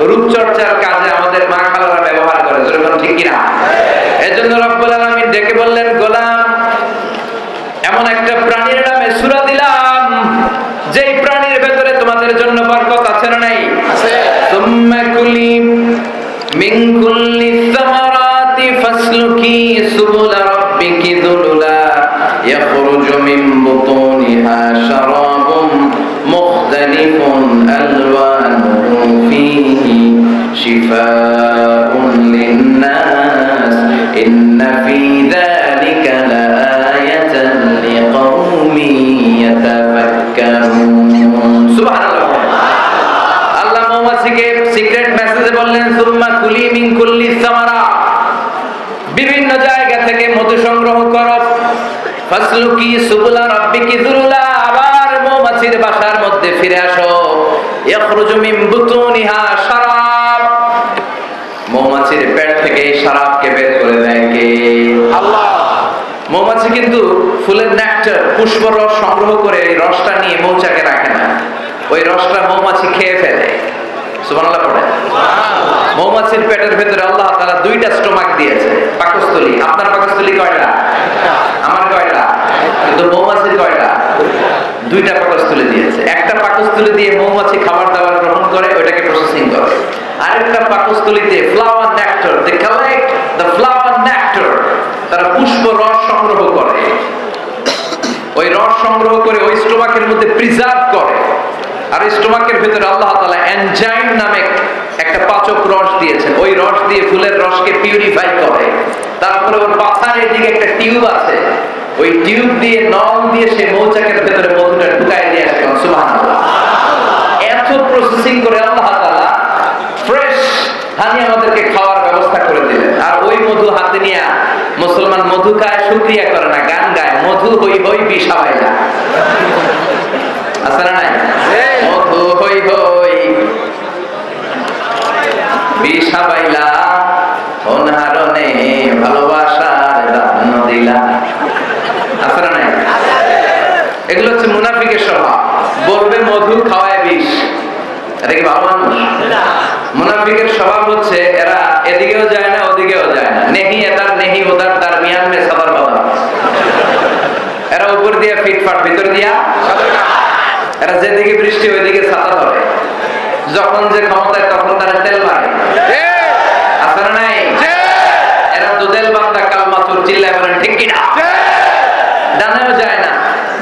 রূপচর্চার কাজে আমাদের মা খালারা ব্যবহার করে। ঠিক কিনা? এজন্য রব্বুল আলামিন ডেকে বললেন, গোলাম এমন একটা প্রাণীর নামে সূরা দিলাম যেই প্রাণীর ভেতরে তোমাদের জন্য বরকত আছে না নাই? আছে। তুম্মা কুলি মিন কুল্লি সামারাতি ফাসলুকি সুবুল রাব্বিকি যুলুলা ইয়াখরুজু মিন বুতুনিহা শারা مختلف ألوانه فيه شفاء للناس إن في ذلك لآية لقوم يتفكرون. سبحان الله. الله مومسيকে সিক্রেট মেসেজে বললেন ثم كلي من كل الثمرة, বিভিন্ন জায়গা থেকে মধু সংগ্রহ করো। فاسلكي سبل ربك ذللا, আবার মৌমাছির বাসার মধ্যে ফিরে আসো। ইখরুজু মিন বুতুনিহা শারাব, মৌমাছির পেট থেকে শারাবকে বের করে দেয় কে? আল্লাহ। মৌমাছি কিন্তু ফুলের নেকটার, পুষ্পরস সংগ্রহ করে এই রসটা নিয়ে মৌচাকে রাখে না, ওই রসটা মৌমাছি খেয়ে ফেলে। সুবহানাল্লাহ পড়ে। মৌমাছির পেটের ভেতরে আল্লাহ তাআলা দুইটা স্টমাক দিয়েছে, পাকস্থলী। আপনার পাকস্থলী কয়টা? আমার কয়টা? কিন্তু মৌমাছির কয়টা? দুইটা পাকস্থলী দিয়েছে। একটা পাকস্থলী দিয়ে মৌমাছি খাবার দাবার গ্রহণ করে, ওটাকে প্রসেসিং করে। আরেকটা পাকস্থলীতে flower nectar, they collect the flower nectar, তারা পুষ্প রস সংগ্রহ করে। ওই রস সংগ্রহ করে ওই স্টমাকের মধ্যে প্রিজার্ভ করে। আর স্টমাকের ভেতরে আল্লাহ তাআলা এনজাইম নামে একটা পাচক রস দিয়েছেন, ওই রস দিয়ে ফুলের রসকে পিউরিফাই করে। তারপরে ওর পাছার এদিকে একটা টিউব আছে, ওই টিউব দিয়ে নল দিয়ে সে মৌচাকের ভেতরে মধুটা ঢুকায় দিয়ে আসে। সুবহানাল্লাহ। এত প্রসেসিং করে আল্লাহ তাআলা ফ্রেশ হানি আমাদেরকে খাওয়ার ব্যবস্থা করে দিলেন। আর ওই মধু হাতে নিয়ে মুসলমান মধু খায়, শুকরিয়া করে না, গান গায়, মধু হই হই বিষায় না। আসলে নাই মধু হই হই বিষাইলা, অনারণে ভালোবাসার দান দিলা। আসলে নাই। এগুলো হচ্ছে মুনাফিকের স্বভাব। বলবে মধু, খাওয়ায় বিষ। এটা কি ভালো মানুষ? মুনাফিকের স্বভাব হচ্ছে এরা এদিকেও যায় না, ওদিকেও যায় না। নেহি এদার নেহি ওদার, তার মিয়ান মে সাদার বাদা। এরা উপর দিয়ে ফিটফাট, ভিতর দিয়া এরা যেদিকে বৃষ্টি ওইদিকে ছাতা ধরে। যখন যে ক্ষমতায় তখন তারা তেল মারে। আসলে নাই। এরা দুদেল বান্দা, কালমাতুর, চিল্লায় বলেন ঠিক কি না? ডানাও যায় না,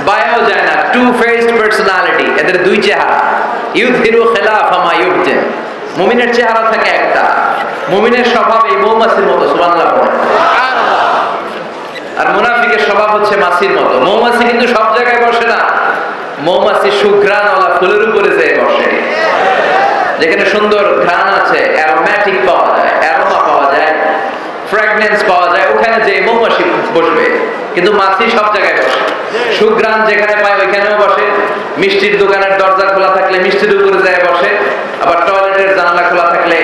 বায়াও যায় না। টু ফেসড পার্সোনালিটি, এদের দুই চেহারা। ইউযহিরু খিলাফা মা ইউবদে, মুমিনের চেহারা থাকে একটা, মুমিনের স্বভাব এই মৌমাছির মতো। সুবহানাল্লাহ, আর মুনাফিকের স্বভাব হচ্ছে মাছির মতো। মৌমাছি কিন্তু সব জায়গায় বসে না, মৌমাছি সুঘ্রাণওয়ালা ফুলের উপরে যেয়ে বসে, যেখানে সুন্দর ঘ্রাণ আছে, অ্যারোম্যাটিক পাওয়া যায়, অ্যারোমা পাওয়া যায়, ফ্র্যাগনেন্স পাওয়া যায়, ওখানে যে মৌমাছি বসবে। কিন্তু মাছি সব জায়গায় বসে, সুঘ্রাণ যেখানে পায় ওইখানেও বসে। মিষ্টির দোকানের দরজা খোলা থাকলে মিষ্টির উপরে যায় বসে, আবার টয়লেটের জানলা খোলা থাকলে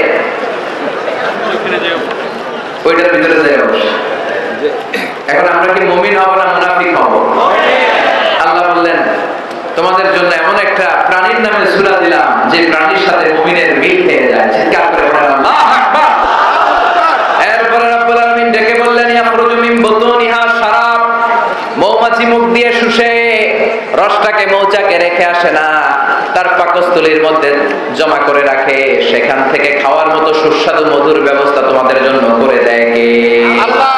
ওইটার ভিতরে যায় বসে। এখন আমরা কি মুমিন হব না মুনাফিক হব? আল্লাহ বললেন, তোমাদের জন্য এমন একটা প্রাণীর নামে সূরা দিলাম যে প্রাণীর সাথে মুমিনের মিল হয়ে যায়। চিৎকার করে বলেন আল্লাহু আকবার। এরপরে রব্বুল আলামিন ডেকে বললেন, ইয়াখরুজু মিন বুতুনিহা শারাব, মৌমাছি মুখ দিয়ে শুষে রসটাকে মৌচাকে রেখে আসে না, তার পাকস্থলীর মধ্যে জমা করে রাখে, সেখান থেকে খাওয়ার মতো সুস্বাদু মধুর ব্যবস্থা তোমাদের জন্য করে দেয় কে? আল্লাহ।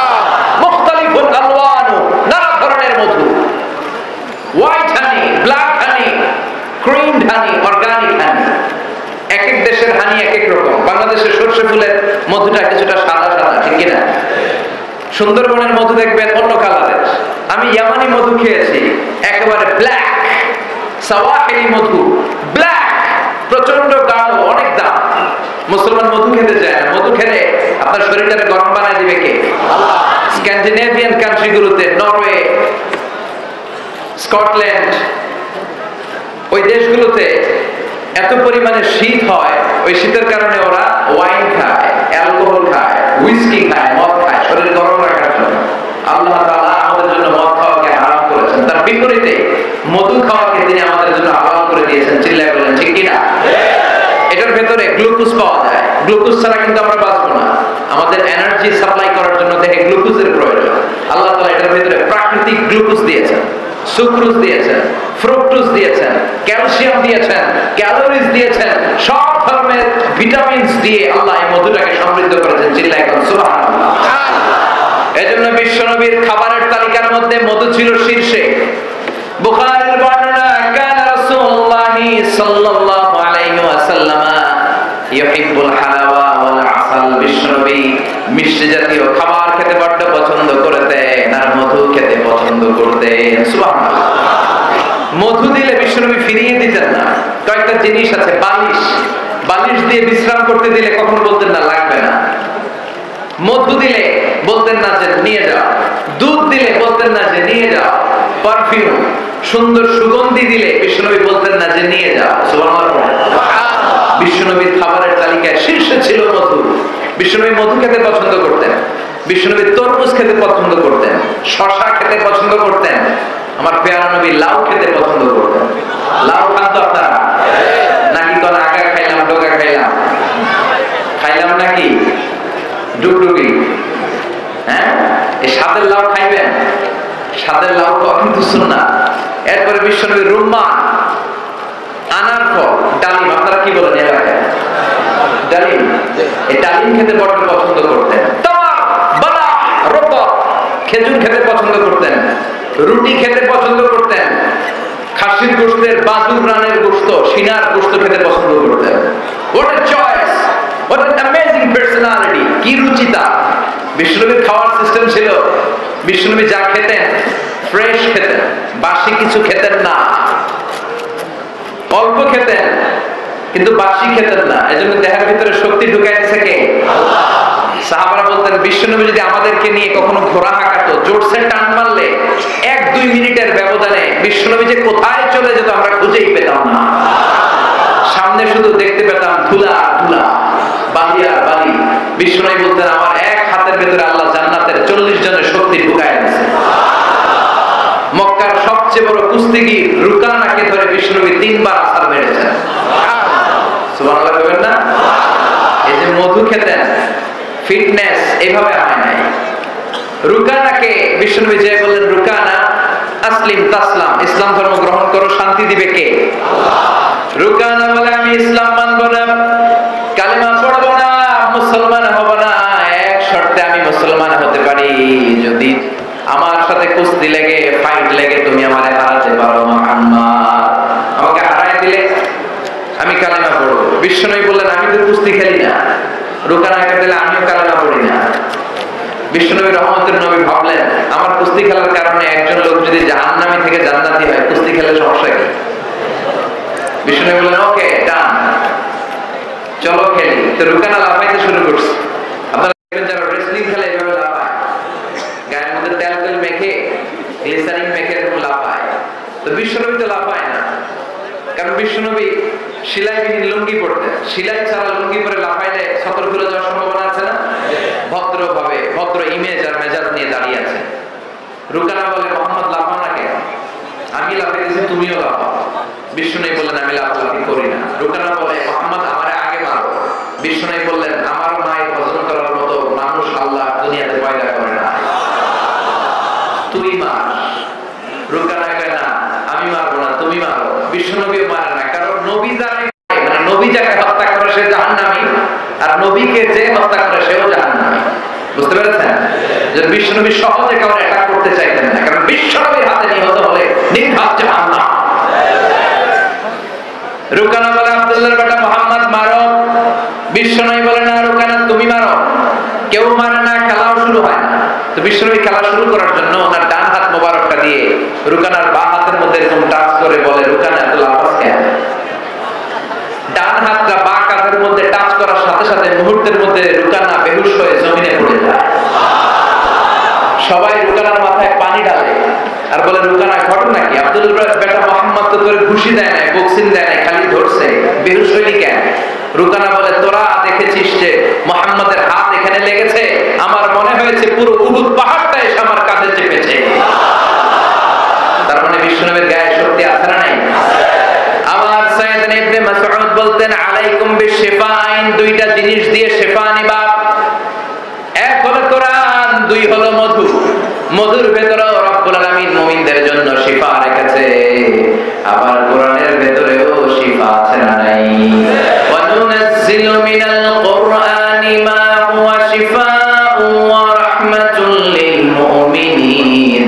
সুন্দরবনের মধু দেখবেন অন্য কালারের। আমি ইয়ামানি মধু খেয়েছি, একেবারে ব্ল্যাক। সাওয়াহিলি মধু ব্ল্যাক, প্রচন্ড গাঢ়, অনেক দাম। মুসলমান মধু খেতে চায় না, মধু খেলে আপনার শরীরটাকে গরম বানায় দিবে কে? আল্লাহ। স্ক্যান্ডিনেভিয়ান কান্ট্রিগুলোতে, নরওয়ে, স্কটল্যান্ড, ওই দেশগুলোতে এত পরিমাণে শীত হয়, ওই শীতের কারণে ওরা ওয়াইন খায়, অ্যালকোহল খায়, হুইস্কি খায়, মদ খায়, শরীর গরম রাখার জন্য। আল্লাহ তাআলা আমাদের জন্য মদ খাওয়াকে হারাম করেছেন, তার বিপরীতে মধু খাওয়াকে তিনি আমাদের জন্য হালাল করে দিয়েছেন। চিল্লায় বলেন ঠিক কিনা? এটার ভেতরে গ্লুকোজ পাওয়া যায়, গ্লুকোজ ছাড়া কিন্তু আমরা বাঁচবো না। আমাদের এনার্জি সাপ্লাই করার জন্য থেকে গ্লুকোজের প্রয়োজন। আল্লাহ তাআলা এটার ভেতরে প্রাকৃতিক গ্লুকোজ দিয়েছেন, সুক্রোজ দিয়েছেন, ফ্রুক্টোজ দিয়েছেন, ক্যালসিয়াম দিয়েছেন, ক্যালোরিজ দিয়েছেন, সব ধরনের ভিটামিনস দিয়ে আল্লাহ এই মধুটাকে সমৃদ্ধ করেছেন। চিল্লায় বলেন সুবহানাল্লাহ। এজন্য বিশ্বনবীর খাবারের তালিকার মধ্যে মধু ছিল শীর্ষে। বুখারীর বর্ণনা, কানা রাসূলুল্লাহি সাল্লাল্লাহু আলাইহি ওয়াসাল্লাম ইউহিব্বুল হালাওয়া ওয়াল আসাল। বিশ্বনবী মিষ্টি জাতীয় খাবার খেতে বড় পছন্দ করতেন, আর মধু খেতে পছন্দ করতেন। সুবহানাল্লাহ। মধু দিলে বিশ্বনবী ফিরিয়ে দিতেন না। কয়েকটা জিনিস আছে, বালিশ, বালিশ দিয়ে বিশ্রাম করতে দিলে কখন বলতেন না লাগবে না। মধু দিলে বলতেন না যে নিয়ে যাও। দুধ দিলে বলতেন না যে নিয়ে যাও। পারফিউম, সুন্দর সুগন্ধি দিলে বিশ্বনবী বলতেন না যে নিয়ে যাও। সুবহানাল্লাহ। বিশ্বনবীর খাবারের তালিকায় শীর্ষে ছিল মধু। বিশ্বনবী মধু খেতে পছন্দ করতেন, বিশ্বনবী তরমুজ খেতে পছন্দ করতেন, শশা খেতে পছন্দ করতেন। আমার প্রিয় নবী লাউ খেতে পছন্দ করতেন। লাউ খান তো আপনারা নাকি? কোন আগা খাইলাম, ডোগা খাইলাম, খাইলাম নাকি ডুগডুগি? হ্যাঁ, এই সাদের লাউ খাইবেন। সাদের লাউ তো কিন্তু সুন্নাহ। এরপরে বিশ্বনবী রুম্মা, আনার ফল, ডালিম, আপনারা কি বলেন এলাকায়? ডালিম, এই ডালিম খেতে বড় পছন্দ করতেন। খেজুর খেতে পছন্দ করতেন, রুটি খেতে পছন্দ করতেন, খাসির গোশতের বাজু, প্রাণের গোশত, সিনার গোশত খেতে পছন্দ করতেন। What a choice! What an amazing personality! কি রুচিতা! বিষ্ণুনবীর খাওয়ার সিস্টেম ছিল, বিষ্ণুনবী যা খেতেন ফ্রেশ খেতেন, বাসি কিছু খেতেন না। অল্প খেতেন কিন্তু বাসি খেতেন না। এজন্য দেহের ভিতরে শক্তি ঢুকায় থাকে। সাহাবারা বলতেন, বিশ্বনবী যদি আমাদেরকে নিয়ে কখনো ঘোড়া হাঁকাতো, জোরসে টান মারলে ১-২ মিনিটের ব্যবধানে বিশ্বনবী যে কোথায় চলে যেত আমরা খুঁজেই পেতাম না। সামনে শুধু দেখতে পেতাম ধুলা ধুলা, বালি আর বালি। বিশ্বনবী বলতেন, আমার এক হাতের ভেতরে আল্লাহ জান্নাতের 40 জনের শক্তি ঢুকায় দিয়েছে। মক্কার সবচেয়ে বড় কুস্তিগীর রুকানাকে ধরে বিশ্বনবী 3 বার আছাড় মেরেছেন। সুবহানাল্লাহ বলবেন না? এই যে মধু খেতেন, ফিটনেস এভাবে হয় নাই। রুকানাকে বিশ্বনবী যে বললেন, রুকানা আসলিম তাসলাম, ইসলাম ধর্ম গ্রহণ করো, শান্তি দিবে কে? আল্লাহ। রুকানা বলে, আমি ইসলাম মানব না, কালেমা পড়ব না, মুসলমান হব না, এক শর্তে আমি মুসলমান হতে পারি, যদি আমার সাথে কুস্তি লেগে ফাইট লেগে তুমি আমারে হারাতে পারো মুহাম্মদ, আমাকে হারাই দিলে আমি কালেমা পড়ব। বিশ্বনবী বললেন আমি তো কুস্তি খেলি না, রুকানা কাটলে আমিও কালেমা পড়ি না। বিশ্বনবী রহমতের নবী ভাবলেন আমার কুস্তি খেলার কারণে একজন লোক যদি জাহান্নামী থেকে জান্নাতি হয় কুস্তি খেলে সমস্যা কি? বিশ্বনবী বললেন ওকে ডান, চলো খেলি। তো রুকানা লাফাইতে শুরু করছে। আপনারা যারা রেসলিং খেলে এভাবে লাফায়, গায়ের মধ্যে তেল তেল মেখে গ্লিসারিন মেখে এরকম লাফায়, তো বিশ্বনবী তো লাফায় না, কারণ বিশ্বনবী শিলাইবিহীন লুঙ্গি পরতেন। শিলাই ছাড়া লুঙ্গি পরে লাফাইলে সতর্ক হয়ে যাওয়ার সম্ভাবনা আছে না? ভদ্রভাবে ভদ্র ইমেজ আর মেজাজ নিয়ে দাঁড়িয়ে আছে। রুকানা বলে মোহাম্মদ লাফাও না কেন? আমি লাফাইতেছি তুমিও লাফাও। বিশ্বনবী বললেন আমি লাফালাফি করি না। রুকানা বলে মোহাম্মদ আমার আগে মারো। বিশ্বনবী বললেন আমার মায়ের ভজন করার মতো মানুষ আল্লাহ দুনিয়াতে পয়দা করে না, তুই মার। রুকানা কয় না আমি মারবো না, তুমি মারো। বিশ্বনবীও মারে না, কারণ নবী জানে মানে নবী যাকে হত্যা করে সে জাহান্নামী, আর নবীকে যে হত্যা করে সেও জাহান্নামী। বুঝতে পেরেছেন? যে বিশ্বনবী সহজে কাউকে অ্যাটাক করতে চাইতেন না, কারণ বিশ্বনবীর হাতে নিহত হলে নির্ঘাত জাহান্নাম। রুকানা বলে আব্দুল্লাহর বেটা মোহাম্মদ মারো। বিশ্বনবী বলে না রুকানা তুমি মারো। কেউ মারে না, খেলাও শুরু হয় না। তো বিশ্বনবী খেলা শুরু করার জন্য ওনার ডান হাত মোবারকটা দিয়ে রুকানার বাঁ হাতের মধ্যে এরকম টাচ করে বলে রুকানা এত লাফাস কেন? ডান হাতটা বাঁ কাঁধের মধ্যে টাচ করার সাথে সাথে মুহূর্তের মধ্যে রুকানা বেহুশ হয়ে জমিনে পড়ে যায়। সবাই রুকানার মাথায় পানি ঢালে আর বলে রুকানা ঘটনা কি? আব্দুল্লাহর বেটা মোহাম্মদ তো তোরে ঘুষি দেয় না, বক্সিং দেয় না, খালি ধরছে, বেহুশ হইলি কেন? রুকানা বলে তোরা দেখেছিস যে মোহাম্মদের হাত এখানে লেগেছে, আমার মনে হয়েছে পুরো উহুদ পাহাড়টা এসে আমার কাঁধে চেপেছে। তার মানে বিশ্বনবীর গায়ে শক্তি আছে না নাই? আমার সাইয়েদনা ইবনে মাসউদ বলতেন আলাইকুম বিশিফাইন, দুইটা জিনিস দিয়ে শিফা নিবা। এক হলো কোরআন, দুই হলো মধু। মধুর ভেতরে রব্বুল আলামিন মুমিনদের জন্য শিফা রেখেছে, আবার কোরআনের ভেতরেও শিফা আছে না নাই? ওয়ানুনাজ্জিলু মিনাল কোরআনি মা হুয়া শিফাউ ওয়া রাহমাতুল লিল মুমিনিন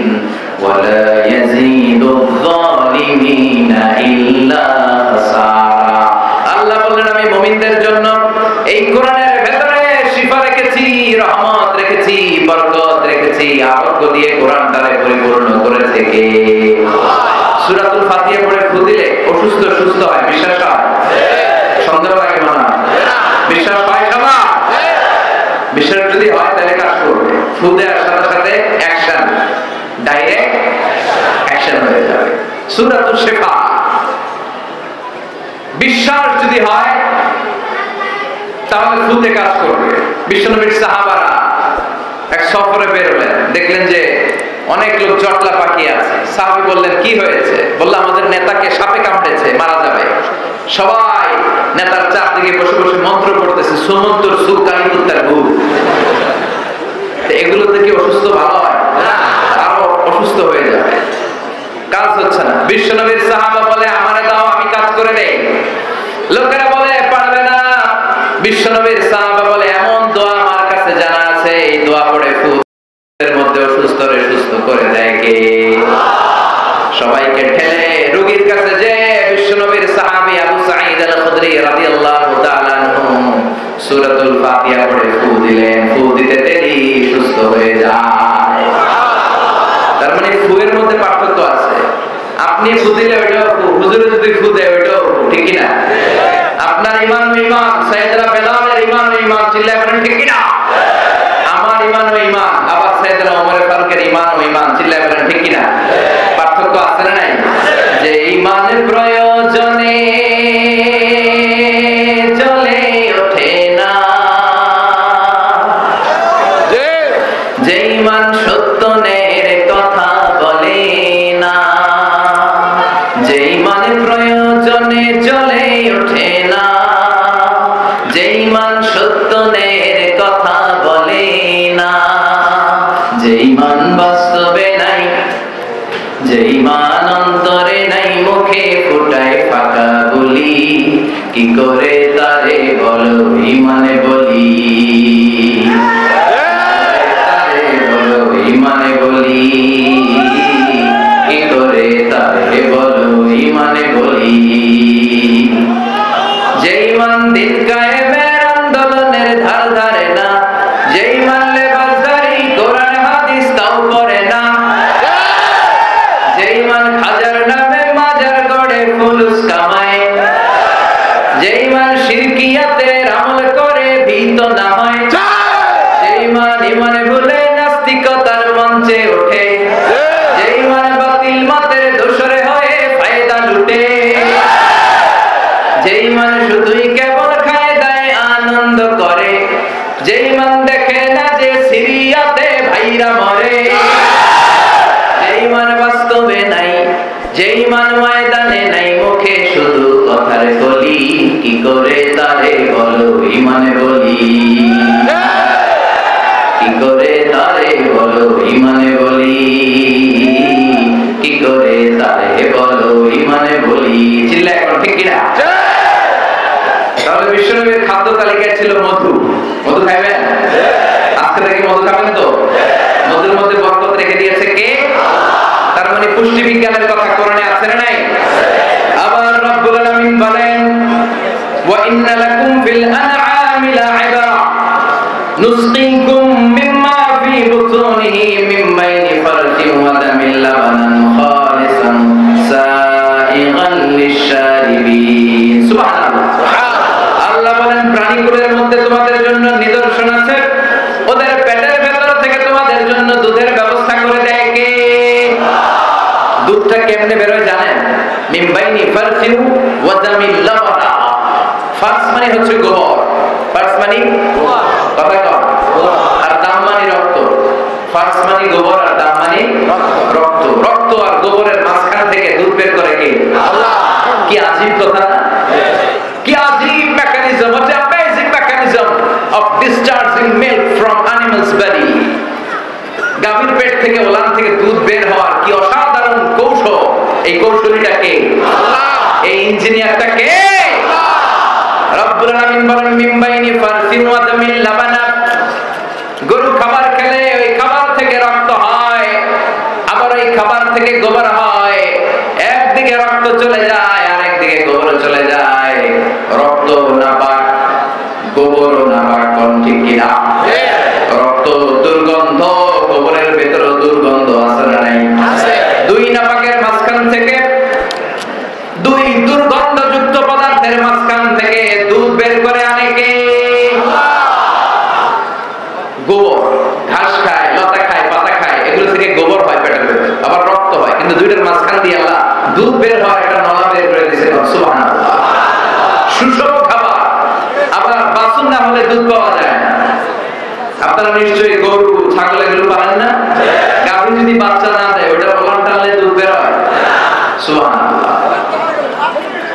ওয়া লা ইয়াজিদুয যালিমিনা ইল্লা খাসারা। আল্লাহ বলেন আমি মুমিনদের জন্য এই কোরআনের ভেতরে শিফা রেখেছি, রহমত রেখেছি, বরকত রেখেছি। আরক দিয়ে কোরআনটারে পরিপূর্ণ করেছে কে? সূরাতুল ফাতিহা পড়ে ফুদিলে অসুস্থ সুস্থ হয়, বিশ্বাস হয়? সন্দেহ লাগে মনে হয়? বিশ্বাস হয় সবার? বিশ্বাস যদি হয় তাহলে কাজ করবে। ফুদে আর সাথে সাথে অ্যাকশন, ডাইরেক্ট অ্যাকশন হয়ে যাবে। সূরাতুল শিফা। বিশ্বাস যদি হয় তাহলে ফুদে কাজ করবে। বিশ্বনবীর সাহাবারা এক সফরে বের হলেন, দেখলেন যে অনেক লোক জটলা পাকিয়ে আছে। সাহাবী বললেন কি হয়েছে? বলল আমাদের নেতাকে সাপে কামড়েছে, মারা যাবে। সবাই নেতার চারদিকে বসে বসে মন্ত্র পড়তেছে সুমন্তর সুকালিকুত্তার ভূত। এগুলোতে কি অসুস্থ ভালো হয় না, আরো অসুস্থ হয়ে যাবে, কাজ হচ্ছে না। বিশ্বনবীর সাহাবা বলে আমারে দাও, আমি কাজ করে নেই। লোকেরা বলে পারবে না। বিশ্বনবীর সাহাবা বলে এমন দোয়া আমার কাছে জানা আছে, এই দোয়া পড়ে ফুলের মধ্যে অসুস্থ রে সুস্থ করে দেয় কে? সবাইকে ঠেলে রোগীর কাছে যে বিশ্বনবীর সাহাবী আবু সাঈদ আল খুদরি রাদিয়াল্লাহু তাআলা আনহু সূরাতুল ফাতিহা পড়ে ফু দিলেন, ফু দিতে দেরি সুস্থ হয়ে যায়। তার মানে ফুয়ের মধ্যে পার্থক্য আছে। আপনি ফু দিলে ওইটাও ফু, হুজুরে যদি ফু দেয় ওইটাও ফু, ঠিক কি না? আপনার ইমান ইমান, সাইয়েদরা বেলালের ইমান ইমান, চিল্লায় বলেন ঠিক কি না? আমার ইমান ইমান, আবার সাইয়েদরা ওমর ফারুকের ইমান ইমান, চিল্লায় বলেন ঠিক কি না? পার্থক্য আছে না নাই? যে ইমান প্রয়োজনে চলে ওঠে না, যে ইমান সত্যের কথা বলে না, যে ইমান প্রয়োজনে চলে ওঠে না, যে ইমান সত্যের কথা বলে না, যে ইমান বাস্তবে নাই, যে ইমান অন্তরে নাই, মুখে ফুটায় ফাঁকা বলি, কি করে তারে বলো ইমানে বলি, তারে বলো পুরুষ কামায় যেই মান শিরকিয়াতের আমল করে ভীত না হয় যেই মান ইমানে ভুলে নাস্তিকতার মঞ্চে ওঠে যেই মান বাতিল মতের দোষরে হয়ে ফায়দা লুটে যেই মান শুধুই কেবল খায় দায় আনন্দ করে যেই মান দেখে না যে সিরিয়াতে ভাইরা মরে যেই মান বাস্তবে নাই যেই মান ময়দানে নাই মুখে শুধু কথার কলি কি করে তারে বলো ইমানে বলি কি করে তারে বলো ইমানে বলি কি করে তারে বলো ইমানে বলি চিল্লা এখন ঠিক কিনা তাহলে বিশ্বনবীর খাদ্য তালিকায় ছিল মধু মধু খাইবেন আজকে থেকে মধু খাবেন তো মধুর মধ্যে বরকত রেখে দিয়েছে কে তার মানে পুষ্টি বিজ্ঞানের কথা কোরআনে আছে না নাই আবার রব্বুল আলামিন বলেন ওয়া ইন্না লাকুম ফিল আনআমি লা'ইবা নুসকিনকুম মিম্মা ফি বুতুনিহি মিন বাইনি ফারজিন ওয়া দামিন লাবানান খালিসান সাইগান লিশারিবিন সুবহানাল্লাহ সুবহানাল্লাহ আল্লাহ বলেন প্রাণীকুলের মধ্যে তোমাদের জন্য নিদর্শন আছে ওদের পেটের ভেতর থেকে তোমাদের জন্য দুধের ব্যবস্থা করে দেয় কে দুধটা কেমনে বের হয় জানেন মিন বাইনি ফারজিন ওয়া দামিন লাবানা ফারজ মানে হচ্ছে গোবর ফারজ মানে গোবর কথা কর আর দাম মানে রক্ত ফারজ মানে গোবর আর দাম মানে রক্ত রক্ত আর গোবরের মাঝখান থেকে দুধ বের করে কে আল্লাহ কি আজীব কথা কি আজীব mechanism what an amazing mechanism of discharging milk from animal's body গাভীর পেট থেকে ওলান থেকে দুধ বের হওয়ার কি অসাধারণ কৌশল এই কৌশলীটা কে আল্লাহ এই ইঞ্জিনিয়ারটা কে রব্বুল আলামিন বলেন মিন বাইনি ফারসিন ওয়া দামিন লাবানা গরু খাবার খেলে ওই খাবার থেকে রক্ত হয় আবার ওই খাবার থেকে গোবর হয় একদিকে রক্ত চলে যায় আর একদিকে গোবর চলে যায় রক্ত নাপাক গোবর নাপাক কোন ঠিক কি না রক্ত দুর্গন্ধ গোবরের ভিতরে দুর্গন্ধ আছে না নাই আছে দুই নাপাকের মাঝখান থেকে দুই দুর্গন্ধযুক্ত পদার্থের মাঝখান থেকে দুধ বের করে আনে কে গোবর ঘাস খায় লতা খায় পাতা খায় এগুলো থেকে গোবর হয় পেটের ভেতরে আবার রক্ত হয় কিন্তু দুইটার মাঝখান দিয়ে আল্লাহ দুধ বের হয় একটা নলা বের করে দিয়েছেন সুবহানাল্লাহ সুষম খাবার আবার বাছুর না হলে দুধ পাওয়া যায় না আপনারা নিশ্চয়ই গরু ছাগল এগুলো পারেন না গাভী যদি বাচ্চা না দেয় ওটা ওলান টানলে দুধ বের হয় সুবহানাল্লাহ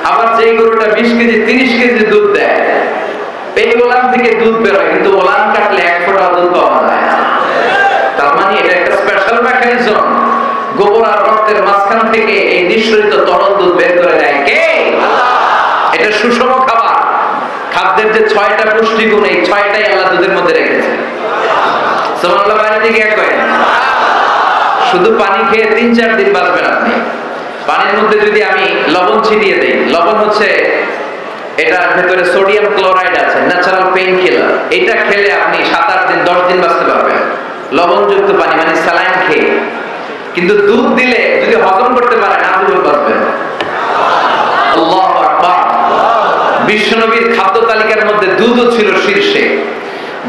আবার যেই গরুটা 20 কেজি 30 কেজি দুধ দেয় এই ওলান থেকে দুধ বের হয় কিন্তু ওলান কাটলে এক ফোঁটা দুধ পাওয়া যায় না তার মানে এটা একটা স্পেশাল মেকানিজম গোবর আর রক্তের মাঝখান থেকে এই নিঃসরিত তরল দুধ বের করে দেয় কে আল্লাহ এটা সুষম খাবার খাদ্যের যে 6টা পুষ্টিগুণ এই 6টাই আল্লাহ দুধের মধ্যে রেখেছে সুবহানাল্লাহ বাইরে দিকে এক কয় শুধু পানি খেয়ে 3-4 দিন বাঁচবেন আপনি পানির মধ্যে যদি আমি লবণ ছিটিয়ে দেই লবণ হচ্ছে এটার ভিতরে সোডিয়াম ক্লোরাইড আছে ন্যাচারাল পেইন কিলার এটা খেলে আপনি 7-8 দিন 10 দিন বাঁচতে পারবেন লবণযুক্ত পানি মানে স্যালাইন খেয়ে কিন্তু দুধ দিলে যদি হজম করতে পারেন আপনি বাঁচবেন আল্লাহু আকবার বিশ্বনবীর খাদ্য তালিকার মধ্যে দুধও ছিল শীর্ষে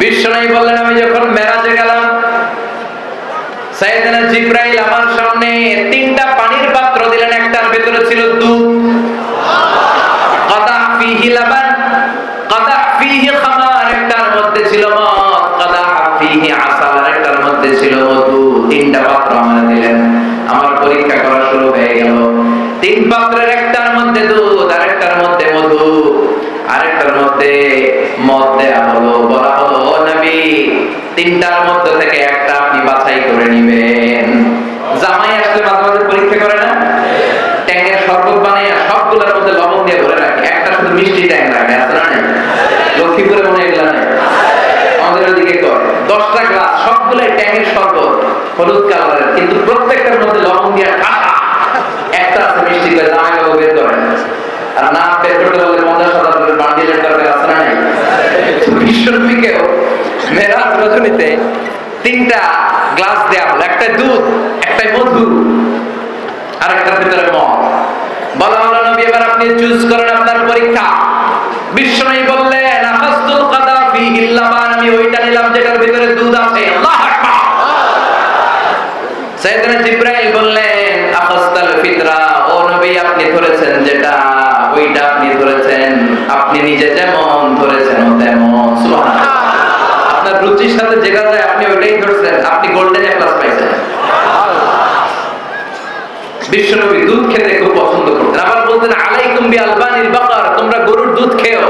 বিশ্বনবী বললেন আমি যখন মেরাজে গেলাম সাইয়েদনা জিবরাইল আমার সামনে 3টা পানির পাত্র দিলেন একটার ভিতরে ছিল দুধ কাদা ফিহি লাবান কাদা ফিহি খামার একটার মধ্যে ছিল মদ কাদা ফিহি আসাল একটার মধ্যে ছিল মধু 3টা পাত্র আমাকে দিলেন আমার পরীক্ষা করা শুরু হয়ে গেল 3 পাত্রের একটার মধ্যে দুধ আর একটার মধ্যে মধু আর একটার মধ্যে মদ দেয়া হলো বলা হলো ও নবী 3টার মধ্যে থেকে একটা আপনি বাছাই করে নেবেন জামাই আসলে মাঝে মাঝে পরীক্ষা করে না ট্যাংরা শরবত বানায় সবগুলোর মধ্যে লবণ দিয়ে ভরে রাখে একটা শুধু মিষ্টি ট্যাংরা রাখে আছে না লক্ষ্মীপুরে মনে এগুলা নাই আমাদের ওদিকে করে 10টা গ্লাস সবগুলোই ট্যাংরা শরবত হলুদ কালারের কিন্তু প্রত্যেকটার মধ্যে লবণ দিয়ে ঢাকা একটা আছে মিষ্টি করে জামাই বাবু বের করে আর না বের করতে বললে 50,000 করে বান্ডিলের দরকার আছে না বিশ্বনবীকেও মেরাজ রজনীতে 3টা গ্লাস দেয়া হলো একটা দুধ একটা মধু আর একটার ভিতরে মদ বলা হলো নবী এবার আপনি চুজ করেন আপনার পরীক্ষা। বিশ্বনবী বললেন আফাসতুল কাদাফি ইল্লা মা আমি ওইটা নিলাম যেটার ভিতরে দুধ আছে। আল্লাহু আকবার। সাইয়েদনা জিবরাইল বললেন আফাসতাল ফিতরা, ও নবী আপনি ধরেছেন যেটা ওইটা আপনি ধরেছেন, আপনি নিজে যেমন ধরেছেন তেমন। সুবহানাল্লাহ। আপনার রুচির সাথে যেটা যায় আপনি ওইটাই ধরেছেন, আপনি গোল্ডেন এ প্লাস পাইছেন। বিশ্বনবী দুধ খেতে খুব পছন্দ করতেন, আবার বলতেন আলাইকুম বিআলবানিল বাকার, তোমরা গরুর দুধ খেও।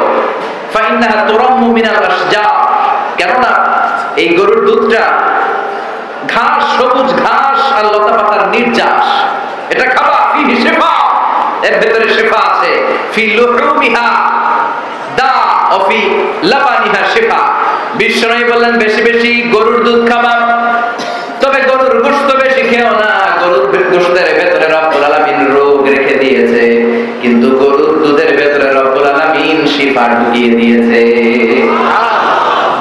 ফাইন্নাহা তুরাম্মু মিনাল আশজার, কেননা এই গরুর দুধটা ঘাস, সবুজ ঘাস আর লতা পাতার নির্যাস, এটা খাওয়া ফিহি শিফা, এর ভিতরে শিফা আছে। ফি লুহুমিহা দা ও ফি লাবানিহা শিফা। বিশ্বনবী বললেন বেশি বেশি গরুর দুধ খাবা, তবে গরুর গোশত বেশি খেও না, গরুর গোশতের ভেতরে রব্বুল আলামিন রোগ রেখে দিয়েছে, কিন্তু গরুর দুধের ভেতরে রব্বুল আলামিন শিফা ঢুকিয়ে দিয়েছে।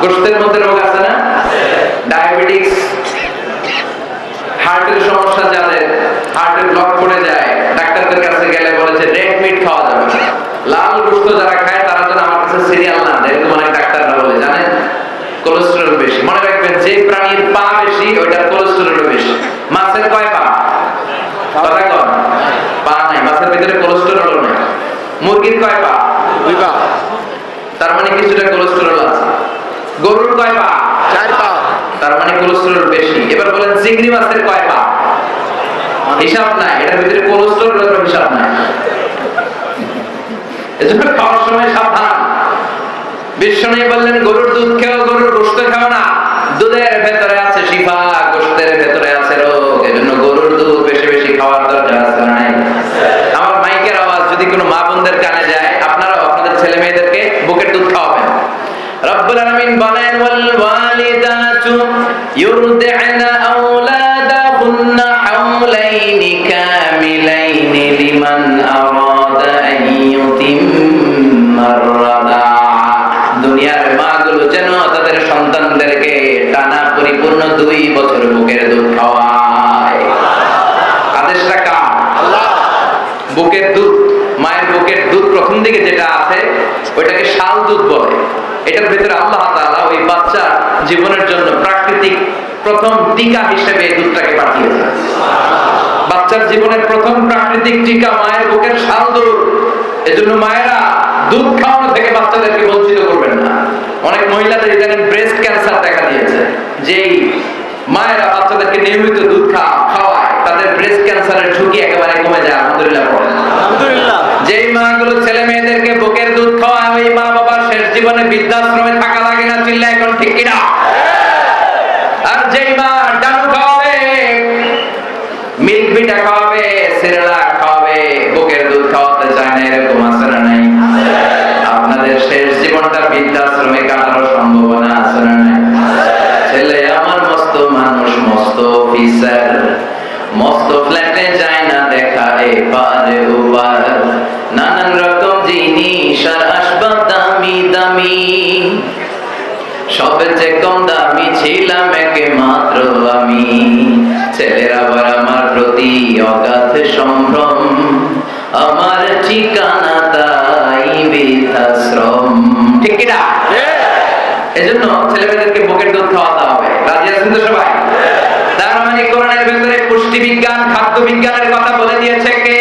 গোশতের মধ্যে রোগ আছে না, ডায়াবেটিস, হার্টের সমস্যা যাদের, হার্টের ব্লক পড়ে যায়, ডাক্তারদের কাছে গেলে বলেছে রেড মিট খাওয়া যাবে না, লাল গোশত যারা খায় তারা যেন আমার কাছে সিরিয়াল না দেয়, এরকম অনেক ডাক্তাররা বলে। জানেন কোলেস্টেরল বেশি, মনে রাখবেন যে প্রাণীর পা বেশি ওইটার কোলেস্টেরল বেশি। মাছের কয় পা? কথা কন, পা নাই, মাছের ভিতরে কোলেস্টেরল নাই। মুরগির কয় পা? দুই পা, তার মানে কিছুটা কোলেস্টেরল আছে। গরুর কয় পা? চার পা, তার মানে কোলেস্টেরল বেশি। এবার বলেন চিংড়ি মাছের কয় পা? হিসাব নাই, এটার ভিতরে কোলেস্টেরলের হিসাব নাই, এজন্য খাওয়ার সময় সাবধান। বিশ্বনবী বললেন গরুর দুধ খেও, গরুর গোশত খাও না, দুধের ভেতরে আছে শিফা, গোশতের ভেতরে আছে রোগ, এজন্য গরুর দুধ বেশি বেশি খাওয়ার দরকার আছে না? আমার মাইকের আওয়াজ যদি কোনো মা বোনদের কানে যায়, আপনারা আপনাদের ছেলে মেয়েদেরকে বুকের দুধ খাওয়াবেন। রব্বুল আলামিন বলেন ওয়াল ওয়ালিদাতু ইউরদি'না আওলাদাহুন্না হাওলাইনি কামিলাইনি লিমান আরাদা আন ইউতিম্মা। দুনিয়ার মা গুলো যেন তাদের সন্তানদেরকে টানা পরিপূর্ণ 2 বছর বুকের দুধ খাওয়ায়। আদেশটা কার? আল্লাহ। বুকের দুধ, মায়ের বুকের দুধ প্রথম দিকে যেটা আছে ওইটাকে শাল দুধ বলে। এটার ভিতরে আল্লাহ তাআলা ওই বাচ্চা জীবনের জন্য প্রাকৃতিক প্রথম টিকা হিসেবে এই দুধটাকে পাঠিয়েছে। বাচ্চার জীবনের প্রথম প্রাকৃতিক টিকা মায়ের বুকের শাল দুধ। এজন্য মায়েরা দুধ খাওয়ানো থেকে বাচ্চাদেরকে বঞ্চিত করবেন না। অনেক মহিলাদের ইদানিং ব্রেস্ট ক্যান্সার দেখা দিয়েছে, যেই মায়েরা বাচ্চাদেরকে নিয়মিত দুধ খাওয়ায় তাদের ব্রেস্ট ক্যান্সারের ঝুঁকি একেবারে কমে যায়। আলহামদুলিল্লাহ বলেন। আলহামদুলিল্লাহ। যেই মাগুলো ছেলে মেয়েদেরকে বুকের দুধ খাওয়ায় ওই মা বাবার শেষ জীবনে বৃদ্ধাশ্রমে থাকা লাগে না। চিল্লা এখন ঠিক কিনা? আর যেই মা ডানু খাওয়াবে, মিল্ক ভিটা খাওয়াবে, সিরেলা খাওয়াবে, বুকের দুধ খাওয়াতে চায় না, এরকম আছে না নাই? আপনাদের শেষ জীবনটা বৃদ্ধাশ্রমে কাটানোর সম্ভাবনা আছে না নাই? ছেলে আমার মস্ত মানুষ মস্ত অফিসার, মস্ত ফ্ল্যাটে যায় না দেখা এপারে ওপার, নানান রকম জিনিস আর আসবাব দামি দামি, সবচেয়ে কম দামি ছিলাম একমাত্র আমি। ছেলের আবার আমার প্রতি অগাধ সম্ভ্রম, আমার ঠিকানা তাই বৃদ্ধাশ্রম। ঠিক কিনা? এজন্য ছেলে মেয়েদেরকে বুকের দুধ খাওয়াতে হবে। রাজি আছেন তো সবাই? তার মানে কোরআনের ভেতরে পুষ্টি বিজ্ঞান, খাদ্য বিজ্ঞানের কথা বলে দিয়েছে কে?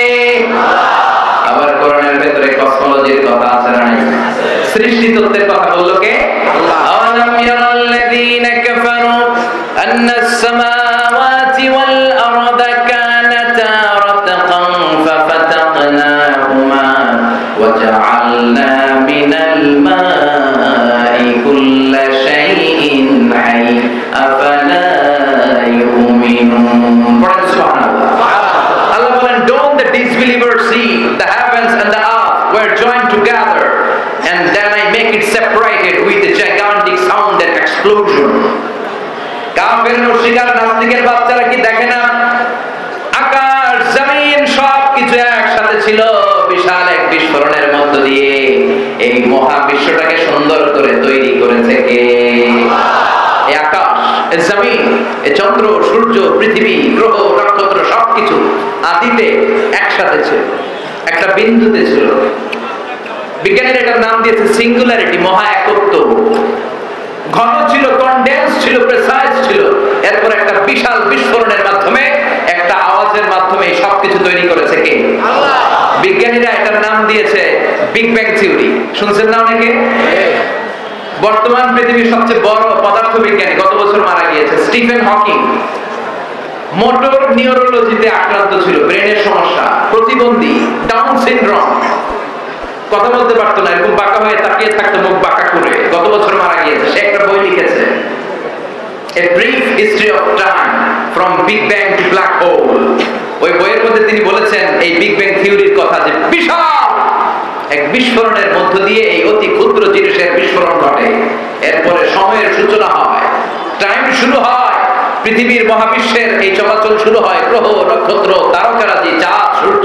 আবার কোরআনের ভেতরে কসমোলজির কথা আছে না? সৃষ্টি তত্ত্বের কথা বললো কে? আওয়ালাম ইয়ারাল্লাযীনা কাফারু আন্নাস সামাওয়াতি ওয়াল আরদা কানাতা রাতাকান ফাফাতাকনাহুমা ওয়া জাআলনা মিনাল মাই কুল্লা শাইইন হাই আফালা ইউমিনুন। সুবহানাল্লাহ। আল্লাহ বলেন don't the disbelievers see the heavens and the earth were joined together and then I make it separated with a gigantic sound and explosion. কাফের মুশরিক নাস্তিকের বাচ্চারা কি দেখে না আকাশ জমিন সবকিছু একসাথে ছিল বিশাল এক বিস্ফোরণের মধ্য দিয়ে? এই মহা বিশ্বটাকে সুন্দর করে তৈরি করেছে কে? এই আকাশ, এই জমিন, এই চন্দ্র, সূর্য, পৃথিবী, গ্রহ, নক্ষত্র সবকিছু আদিতে একসাথে ছিল। একটা বিন্দুতে ছিল। বিজ্ঞানীরা এটার নাম দিয়েছে সিঙ্গুলারিটি, মহা একত্ব। ঘন ছিল, কনডেন্স ছিল, প্রেসাইজ ছিল। এরপর একটা বিশাল বিস্ফোরণের মাধ্যমে, একটা আওয়াজের মাধ্যমে সবকিছু তৈরি করেছে কে? আল্লাহ। বিজ্ঞানীরা এটার নাম দিয়েছে বিগ ব্যাং থিওরি। শুনছেন না অনেকে? বর্তমান পৃথিবীর সবচেয়ে বড় পদার্থ বিজ্ঞানী, গত বছর মারা গিয়েছে, স্টিফেন হকিং, মোটর নিউরোলজিতে আক্রান্ত ছিল, ব্রেনের সমস্যা, প্রতিবন্ধী, ডাউন সিনড্রোম, কথা বলতে পারতো না, এরকম বাঁকা হয়ে তাকিয়ে থাকতো, মুখ বাঁকা করে। গত বছর মারা গিয়েছে। সে একটা বই লিখেছে, A Brief History of Time, From Big Bang to Black Hole. ওই বইয়ের মধ্যে তিনি বলেছেন এই বিগ ব্যাং থিওরির কথা, যে বিশাল এক বিস্ফোরণের মধ্য দিয়ে এই অতি ক্ষুদ্র জিনিসের বিস্ফোরণ ঘটে, এরপরে সময়ের সূচনা হয়, টাইম শুরু হয়, পৃথিবীর মহাবিশ্বের এই চলাচল শুরু হয়, গ্রহ, নক্ষত্র, তারকারাজি, চাঁদ, সূর্য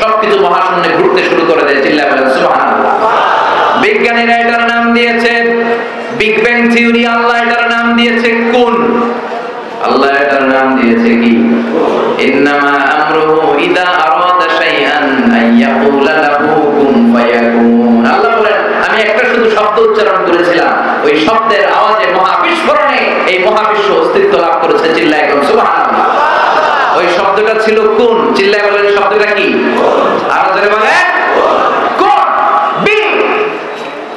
সবকিছু মহাশূন্যে ঘুরতে শুরু করে দেয়। চিল্লায় বলেন সুবহানাল্লাহ। বিজ্ঞানীরা এটার নাম দিয়েছে বিগ ব্যাং থিওরি, আল্লাহ এটার নাম দিয়েছে কোন, আল্লাহ এটার নাম দিয়েছে কি? ইন্নামা আমরুহু ইযা আরাদা শাইআন আইয়াকুলা লাহু কুন ফায়াকুন। আল্লাহ বলেন, আমি একটা শুধু শব্দ উচ্চারণ করেছিলাম, ওই শব্দের আওয়াজে মহাবিস্ফোরণে এই মহাবিশ্ব অস্তিত্ব লাভ করেছে। চিল্লায় বলেন সুবহানাল্লাহ। ওই শব্দটা ছিল কোন। চিল্লায় বলেন শব্দটা কি? আর ধরে বলেন কোন। বি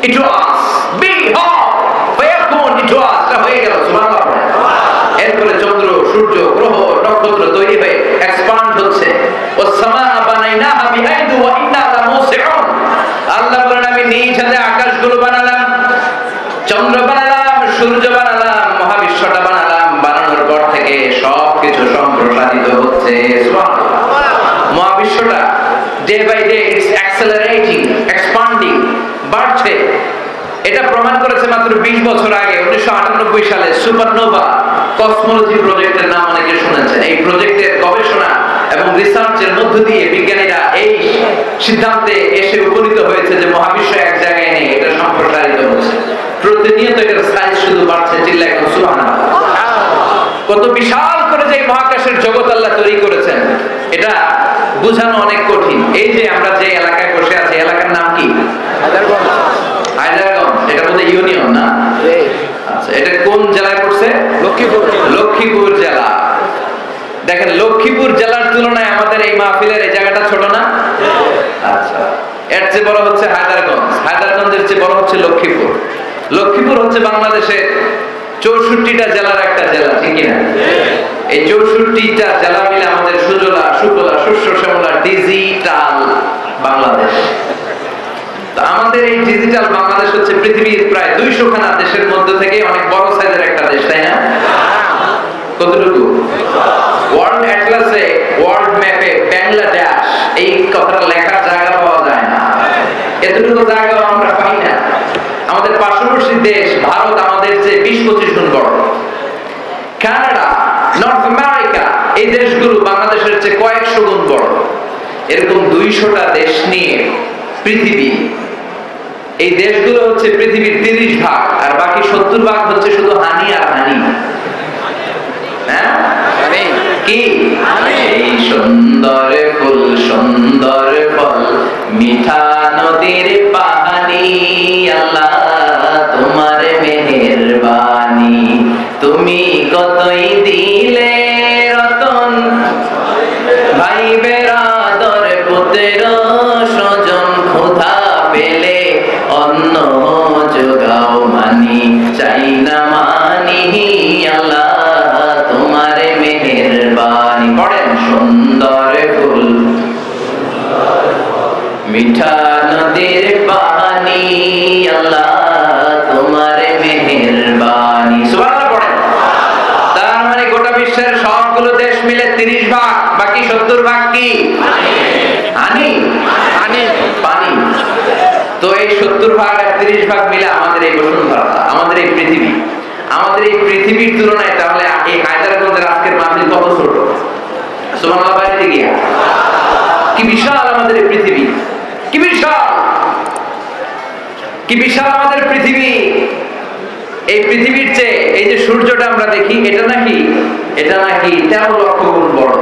ইট ওয়াজ, বি হো ফায়াকুন, ইট ওয়াজ। তা হয়ে গেল। সুবহানাল্লাহ। এরপরে চন্দ্র, সূর্য, গ্রহ, নক্ষত্র তৈরি হয়ে এক্সপ্যান্ড হচ্ছে। ওয়াসসামাআ বানাইনাহা বিআইদি ওয়া ইন্না লামুসিউন। আল্লাহ বলেন, আমি নিজ হাতে আকাশগুলো বানালাম, চন্দ্র বানালাম, সূর্য বানালাম, মহাবিশ্বটা বানালাম। বানানোর পর থেকে সবকিছু সম্প্রসারিত হচ্ছে। সুবহানাল্লাহ। মহাবিশ্বটা day by day it's accelerating, expanding, বাড়ছে। এটা প্রমাণ করেছে মাত্র ২০ বছর আগে ১৯৯৮ সালে সুপারনোভা কসমোলজি প্রজেক্টের নাম অনেকে শুনেছেন। এই প্রজেক্টের গবেষণা এবং রিসার্চের মধ্য দিয়ে বিজ্ঞানীরা এই সিদ্ধান্তে এসে উপনীত হয়েছে যে মহাবিশ্ব এক জায়গায় নেই, এটা সম্প্রসারিত হচ্ছে, প্রতিনিয়ত এটার সাইজ শুধু বাড়ছে। চিল্লায় বলেন সুবহানাল্লাহ। কত বিশাল করে যে মহাকাশের জগৎ আল্লাহ তৈরি করেছেন, এটা বোঝানো অনেক কঠিন। এই যে আমরা যে এলাকায় বসে আছি, এলাকার নাম কি? হায়দারগঞ্জ। এটা বলতে ইউনিয়ন না? আচ্ছা, এটা কোন জেলায় পড়ছে? লক্ষ্মীপুর। লক্ষ্মীপুর জেলা। দেখেন, লক্ষ্মীপুর জেলার তুলনায় আমাদের এই মাহফিলের এই জায়গাটা ছোট না? আচ্ছা, এর চেয়ে বড় হচ্ছে হায়দারগঞ্জ, হায়দারগঞ্জের চেয়ে বড় হচ্ছে লক্ষ্মীপুর। লক্ষ্মীপুর হচ্ছে বাংলাদেশের ৬৪টা জেলার একটা জেলা, ঠিক না? এই ৬৪টা জেলা মিলে আমাদের সুজলা সুফলা শস্য শ্যামলা ডিজিটাল বাংলাদেশ। আমাদের এই ডিজিটাল বাংলাদেশ হচ্ছে পৃথিবীর প্রায় ২০০খানা দেশের মধ্যে থেকে অনেক বড় সাইজের একটা দেশ, তাই না? কতটুকু? ওয়ার্ল্ড অ্যাটলাসে, ওয়ার্ল্ড ম্যাপে বাংলাদেশ এই কথাটা লেখা জায়গা পাওয়া যায় না, এতটুকু জায়গা আমরা পাই না। আমাদের পার্শ্ববর্তী দেশ ভারত আমাদের চেয়ে ২০-২৫ গুণ বড়। কানাডা, নর্থ আমেরিকা এই দেশগুলো বাংলাদেশের চেয়ে কয়েকশো গুণ বড়। এরকম ২০০টা দেশ নিয়ে পৃথিবী। এই দেশগুলো হচ্ছে পৃথিবীর ৩০ ভাগ, আর বাকি ৭০ ভাগ হচ্ছে শুধু হানি আর হানি। হ্যাঁ, কি সুন্দর ফুল, সুন্দর ফল, মিঠা নদীর পানি, আল্লাহ তোমার মেহেরবানি, তুমি কতই দিলে রতন, ভাই বেরাদর পুত্র সজন, ক্ষুধা পেলে অন্ন যোগাও, মানি চাই না মানি, আল্লাহ তোমার মেহেরবানি। পড়েন, সুন্দর ফুল, মিঠা নদীর পানি, আল্লাহ তোমার মেহেরবানি। সুবহানাল্লাহ। পড়েন। তার মানে গোটা বিশ্বের সবগুলো দেশ মিলে ৩০ ভাগ, বাকি ৭০ ভাগ কি? হানি। পানি। তো এই ৭০ ভাগ আর ৩০ ভাগ মিলে আমাদের এই বসুন্ধরা, আমাদের এই পৃথিবী। আমাদের এই পৃথিবীর তুলনায় তাহলে এই হায়দারগঞ্জের আজকের মাহফিল কত ছোট। সুবহানাল্লাহ। বাইরে গিয়া কি বিশাল আমাদের এই পৃথিবী, কি বিশাল, কি বিশাল আমাদের পৃথিবী। এই পৃথিবীর চেয়ে এই যে সূর্যটা আমরা দেখি, এটা নাকি ১৩ লক্ষ গুণ বড়।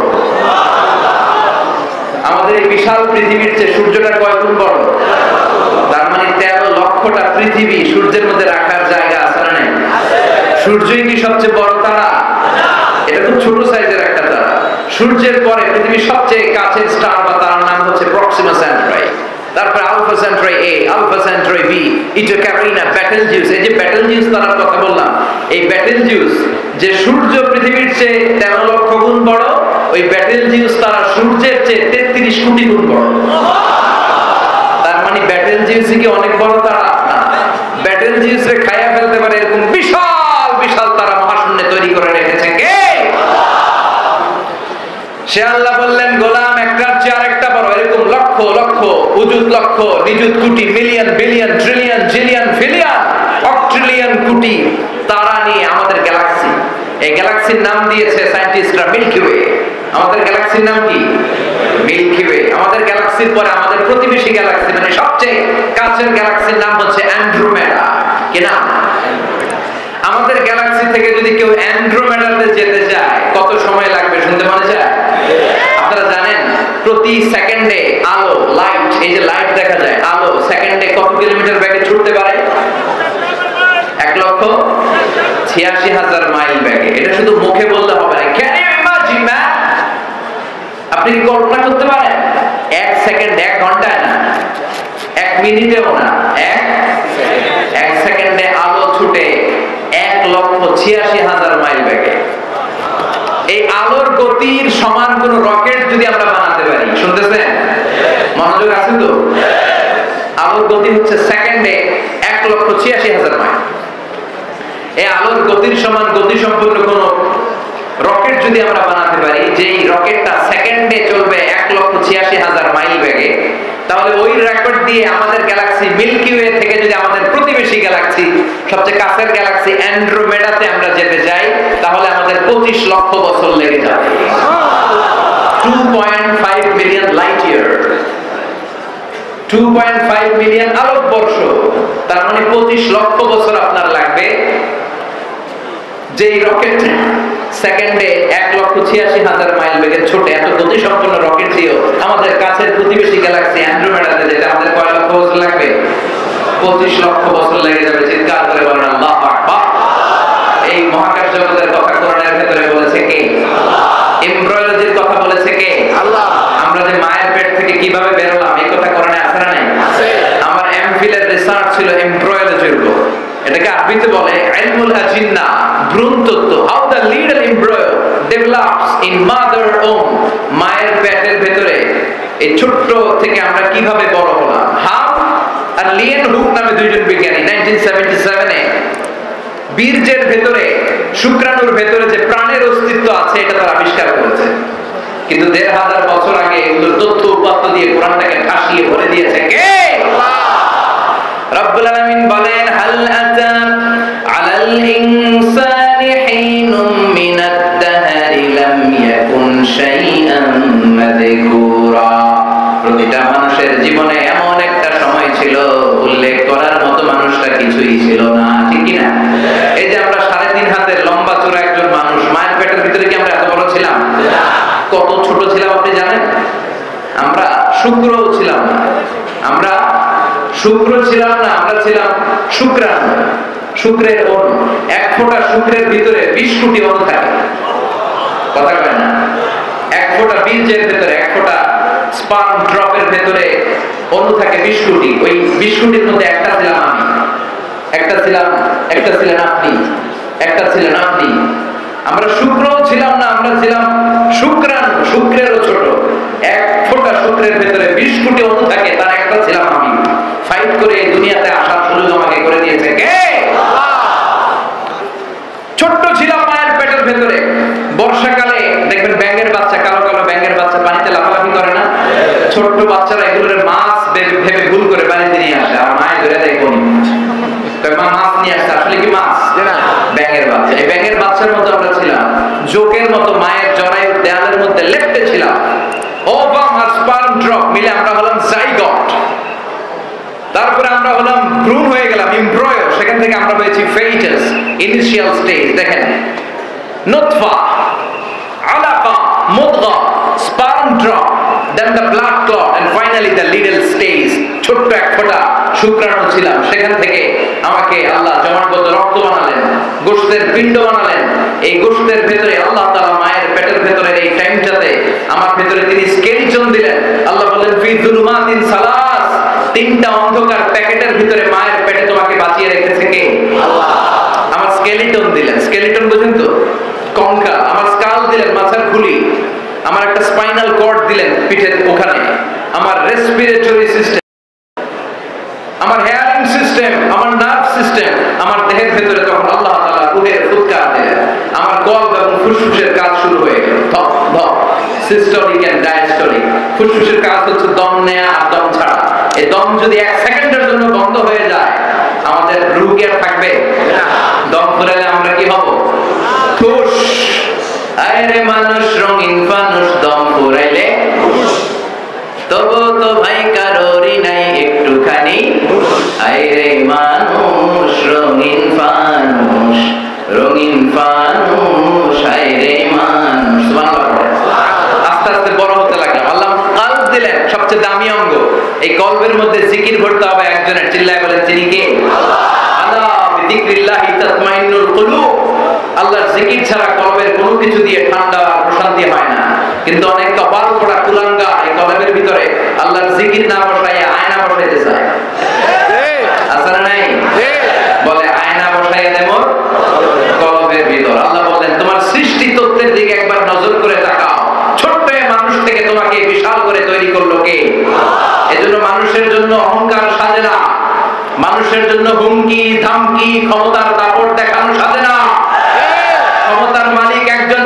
আমাদের এই বিশাল পৃথিবীর চেয়ে সূর্যটা কয় গুণ বড়। তার মানে 13 লক্ষটা পৃথিবী সূর্যের মধ্যে রাখার জায়গা আছে না? সূর্যই কি সবচেয়ে বড় তারা? এটা খুব ছোট সাইজের একটা তারা। সূর্যের পরে পৃথিবীর সবচেয়ে কাছের স্টার বা তারার নাম হচ্ছে প্রক্সিমা সেন্ট্রাই, তারপরে Alpha Centauri A, Alpha Centauri B, Eta Carinae, Betelgeuse. এই যে বেটেলজিউস তারার কথা বললাম, এই বেটেলজিউস যে সূর্য পৃথিবীর চেয়ে 13 লক্ষ গুণ বড়, ওই বেটেলজিউস তারা সূর্যের চেয়ে 33 কোটি গুণ বড়। তার মানে বেটেলজিউস কি অনেক বড় তারা? বেটেলজিউস রে খায়া ফেলতে পারে এরকম বিশাল বিশাল তারা মহাশূন্যে তৈরি করে রেখেছেন কে? সে আল্লাহ বললেন, গোলাম একটার চেয়ে আরেকটা বড়। এরকম লক্ষ লক্ষ, উজুত লক্ষ, নিযুত কোটি, মিলিয়ন, বিলিয়ন, ট্রিলিয়ন, জিলিয়ন, ফিলিয়ন, অট্রিলিয়ন কোটি তারা নিয়ে আমাদের গ্যালাক্সি। এই গ্যালাক্সির নাম দিয়েছে সায়েন্টিস্টরা মিল্কি ওয়ে। আমাদের গ্যালাক্সির নাম কি? Milky Way. আমাদের গ্যালাক্সির পরে আমাদের প্রতিবেশী গ্যালাক্সি মানে সবচেয়ে কাছের গ্যালাক্সির নাম হচ্ছে অ্যান্ড্রোমেডা। কি নাম? আমাদের গ্যালাক্সি থেকে যদি কেউ অ্যান্ড্রোমেডাতে যেতে চায় কত সময় লাগবে শুনতে মনে চায়? আপনারা জানেন প্রতি সেকেন্ডে আলো, লাইট, এই যে লাইট দেখা যায়, আলো সেকেন্ডে কত কিলোমিটার বেগে ছুটতে পারে? 1,86,000 মাইল বেগে। এটা শুধু মুখে বললে হবে না। Can you imagine, man? আপনি কি কল্পনা করতে পারেন? এক সেকেন্ড এক ঘন্টায় না, এক মিনিটেও না, এক সেকেন্ডে আলো ছুটে 1,86,000 মাইল বেগে। এই আলোর গতির সমান কোন রকেট যদি আমরা বানাতে পারি, শুনতেছেন মনোযোগ আছে তো? আলোর গতি হচ্ছে সেকেন্ডে 1,86,000 মাইল। এই আলোর গতির সমান গতি সম্পন্ন কোন রকেট যদি আমরা বানাতে পারি, যেই রকেটটা সেকেন্ডে চলবে 1,86,000 মাইল বেগে, তাহলে ওই রকেট দিয়ে আমাদের গ্যালাক্সি মিল্কি ওয়ে থেকে যদি আমাদের প্রতিবেশী গ্যালাক্সি, সবচেয়ে কাছের গ্যালাক্সি অ্যান্ড্রোমেডাতে আমরা যেতে যাই, তাহলে আমাদের 25 লক্ষ বছর লেগে যাবে। 2.5 মিলিয়ন লাইট ইয়ার, 2.5 মিলিয়ন আলোকবর্ষ। তার মানে 25 লক্ষ বছর আপনার লাগবে যেই রকেট সেকেন্ডে 1,86,000 মাইল বেগে ছোটে। এত গতি সম্পন্ন রকেট দিয়েও আমাদের কাছের প্রতিবেশী গ্যালাক্সি অ্যান্ড্রোমেডাতে যেতে আমাদের কয় লক্ষ বছর লাগবে? 25 লক্ষ বছর লেগে যাবে। চিৎকার করে বলেন আল্লাহু আকবার। এই মহাকাশ জগতের কথা কোরআনের ভেতরে বলেছে কে? আল্লাহ। এমব্রায়োলজির কথা বলেছে কে? আল্লাহ। আমরা যে মায়ের পেট থেকে কিভাবে বেরোলাম এই কথা কোরআনে আছে না? নাই আছে। আমার এমফিলের রিসার্চ ছিল এমব্রায়োলজির উপর। এটাকে আরবিতে বলে ইলমুল আজিন্না, ভ্রূণ তত্ত্ব। How the little embryo develops in mother womb, মায়ের পেটের ভেতরে এই ছোট্ট থেকে আমরা কিভাবে বড় হলাম। হাফ আর লিয়েন হুক নামে দুইজন বিজ্ঞানী 1977 এ বীর্যের ভেতরে, শুক্রাণুর ভেতরে যে প্রাণের অস্তিত্ব আছে এটা তারা আবিষ্কার করেছে। কিন্তু 1,500 বছর আগে এগুলোর তথ্য উপাত্ত দিয়ে কোরআনটাকে ফাঁসিয়ে ভরে দিয়েছে কে? আল্লাহ রাব্বুল আলামিন বলেন, হাল আতা আলাল ইনসানি হিনুম মিনাদ দাহরি লাম ইয়াকুন শাইআন মাযকুরা। প্রতিটা মানুষের জীবনে এমন একটা সময় ছিল উল্লেখ করার মতো মানুষটা কিছুই ছিল না, ঠিক কি না? এই যে আমরা 3.5 হাতের লম্বা চূড়া একজন মানুষ, মায়ের পেটের ভিতরে কি আমরা এত বড় ছিলাম? কত ছোট ছিলাম আপনি জানেন? আমরা শুক্র ছিলাম না, আমরা শুক্র ছিলাম না, আমরা ছিলাম শুক্রাণু, শুক্রের অণু। এক ফোঁটা শুক্রের ভিতরে 20 কোটি অণু থাকে, কথা কয় না? এক ফোঁটা বীর্যের ভেতরে, এক ফোঁটা স্পার্ম ড্রপের ভেতরে অণু থাকে 20 কোটি। ওই 20 কোটির মধ্যে একটা ছিলাম আমি, একটা ছিলেন আপনি, একটা ছিলেন আপনি। আমরা শুক্র ছিলাম না, আমরা ছিলাম শুক্রাণু, শুক্রেরও ছোট। এক ফোঁটা শুক্রের ভেতরে 20 কোটি অণু থাকে, তার একটা ছিলাম আমি। ফাইট করে দুনিয়াতে আসার সুযোগ আমাকে করে দিয়েছে কে? ছোট্ট ছিলাম মায়ের পেটের ভেতরে। বর্ষাকালে দেখবেন ব্যাঙের বাচ্চা, কালো কালো ব্যাঙের বাচ্চা পানিতে লাফালাফি করে না? ছোট্ট বাচ্চারা এগুলোর মাছ ভেবে ভুল করে পানিতে নিয়ে আসে, আর মায়ের ধরে দেয় কোন মাছ নিয়ে আসছে, আসলে কি মাছ? ব্যাঙের বাচ্চা। এই ব্যাঙের বাচ্চার মতো আমরা ছিলাম, জোকের মতো মায়ের জরায়ু দেয়ালের মধ্যে লেপ্টে ছিলাম। ওভাম আর স্পার্ম ড্রপ মিলে আমরা হলাম জাইগট। তারপরে আমরা হলাম ভ্রূণ, হয়ে গেলাম এমব্রয়ো, সেখান থেকে আমরা হয়েছি ফেটাস, ইনিশিয়াল স্টেজ। দেখেন নুতফা, আলাকা, মুদগা, sperm drop, then the blood clot, and finally the needle stays. ছোট্ট এক ফোঁটা শুক্রাণু ছিলাম, সেখান থেকে আমাকে আল্লাহ জমাটবদ্ধ রক্ত বানালেন, গোশতের পিণ্ড বানালেন। এই গোশতের ভেতরে আল্লাহ তাআলা মায়ের পেটের ভেতরে এই টাইমটাতে আমার ভেতরে তিনি স্কেলচন দিলেন। আল্লাহ বলেন ফি যুলমাতিন সালাস, তিনটা অন্ধকার প্যাকেটের ভিতরে মায়ের পেটে তোমাকে বাঁচিয়ে রেখেছে কে? আল্লাহ। আমার স্কেলিটন দিলেন, স্কেলিটন বুঝেন তো, কঙ্কাল। আমার স্কাল দিলেন, মাথার খুলি। আমার একটা স্পাইনাল কর্ড দিলেন পিঠের ওখানে। আমার রেসপিরেটরি সিস্টেম, আমার হেয়ারিং সিস্টেম, আমার নার্ভ সিস্টেম আমার দেহের ভেতরে তখন আল্লাহ তাআলা রূহের ফুৎকার দিলেন। আমার গলব এবং ফুসফুসের কাজ শুরু হয়ে গেল। ধপ ধপ, সিস্টোলিক এন্ড ডায়াস্টোলিক। ফুসফুসের কাজ হচ্ছে দম নেয়া আর দম ছাড়া। এই দম যদি এক সেকেন্ডের জন্য বন্ধ হয়ে যায়, আমাদের রূহ কি আর থাকবে? দম ফুরালে আমরা কি হব? খুশ। আরে মানুষ রঙিন ফানুষ, দম ফুরাইলে তবু তো ভাই কারোরই নাই একটুখানি। আরে মানুষ রঙিন ফানুষ, রঙিন ফানুষ, আরে মানুষ। আস্তে আস্তে বড় হতে লাগলাম। আল্লাহ কালব দিলেন, সবচেয়ে দামি অঙ্গ। এই কলবের মধ্যে জিকির ভরতে হবে একজনের। চিল্লায় বলেন তিনি কে? আল্লাহ। বিযিক্রিল্লাহি তাতমাইন্নুল কুলুব। আল্লাহর জিকির ছাড়া কলবের কোনো কিছু দিয়ে ঠান্ডা প্রশান্তি হয় না। কিন্তু অনেক কপাল পোড়া কুলাঙ্গা এই কলবের ভিতরে আল্লাহর জিকির না বসায় আয়না বসাইতে চায়। আসলে নাই, বলে আয়না বসায় দেব কলবের ভিতর। আল্লাহ বলেন তোমার সৃষ্টি তত্ত্বের দিকে একবার নজর করে তাকাও। ছোট্ট মানুষ থেকে তোমাকে বিশাল করে তৈরি করলো কে? এজন্য মানুষের জন্য অহংকার সাজে না, মানুষের জন্য হুমকি ধামকি ক্ষমতার দাপট দেখানো সাজে না। ক্ষমতার মালিক একজন।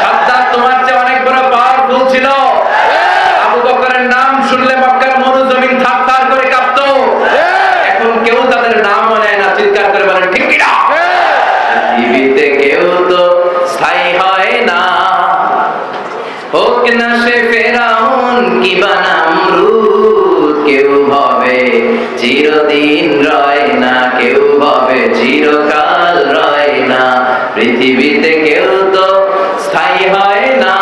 সাদ্দাত তোমার চেয়ে অনেক বড় পাওয়ারফুল ছিল। আবু বকরের নাম শুনলে মক্কার মরুজমিন থারথার করে কাঁপত। এখন কেউ তাদের নাম মনে না, চিৎকার করে বলেন ঠিক কিনা? জীবিতে কেউ তো স্থায়ী হয় না, হোক না সে ফেরাউন কি বা নমরুদ। কেউ ভাবে চিরদিন রয় না, কেউ ভাবে চিরকাল রয় না। পৃথিবীতে কেউ তো স্থায়ী হয় না,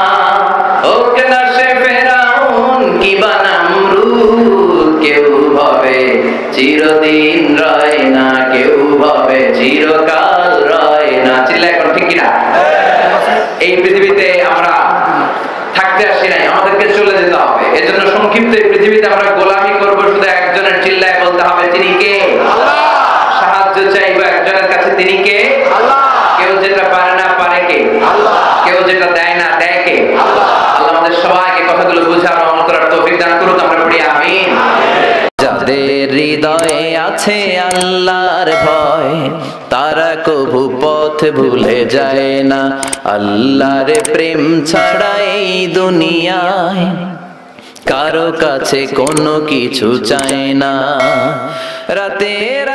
হোক না সে ফেরাউন কি বা নমরুদ। কেউ ভাবে চিরদিন রয় না, কেউ ভাবে চিরকাল রয় না। চিল্লা এখন ঠিক কিনা? এই পৃথিবীতে আমরা থাকতে আসি নাই, আমাদেরকে চলে যেতে হবে। এজন্য সংক্ষিপ্ত এই পৃথিবীতে আমরা গোলামি করব শুধু একজনের। চিল্লায় বলতে হবে তিনি কে? আল্লাহ। সাহায্য চাইব একজনের কাছে, তিনি কে? আল্লাহ। কেউ যেটা পারে না, পারে কে? আল্লাহ। কেউ যেটা দেয় না, দেয় কে? আল্লাহ। আল্লাহ আমাদের সবাইকে কথাগুলো বুঝার আমল করার তৌফিক দান করুন। আমরা পড়ি আমিন। যাদের হৃদয়ে আছে আল্লাহর ভয়, তারা কভু পথ ভুলে যায় না। আল্লাহর প্রেম ছাড়া এই দুনিয়ায় কারো কাছে কোনো কিছু চায় না। রাতের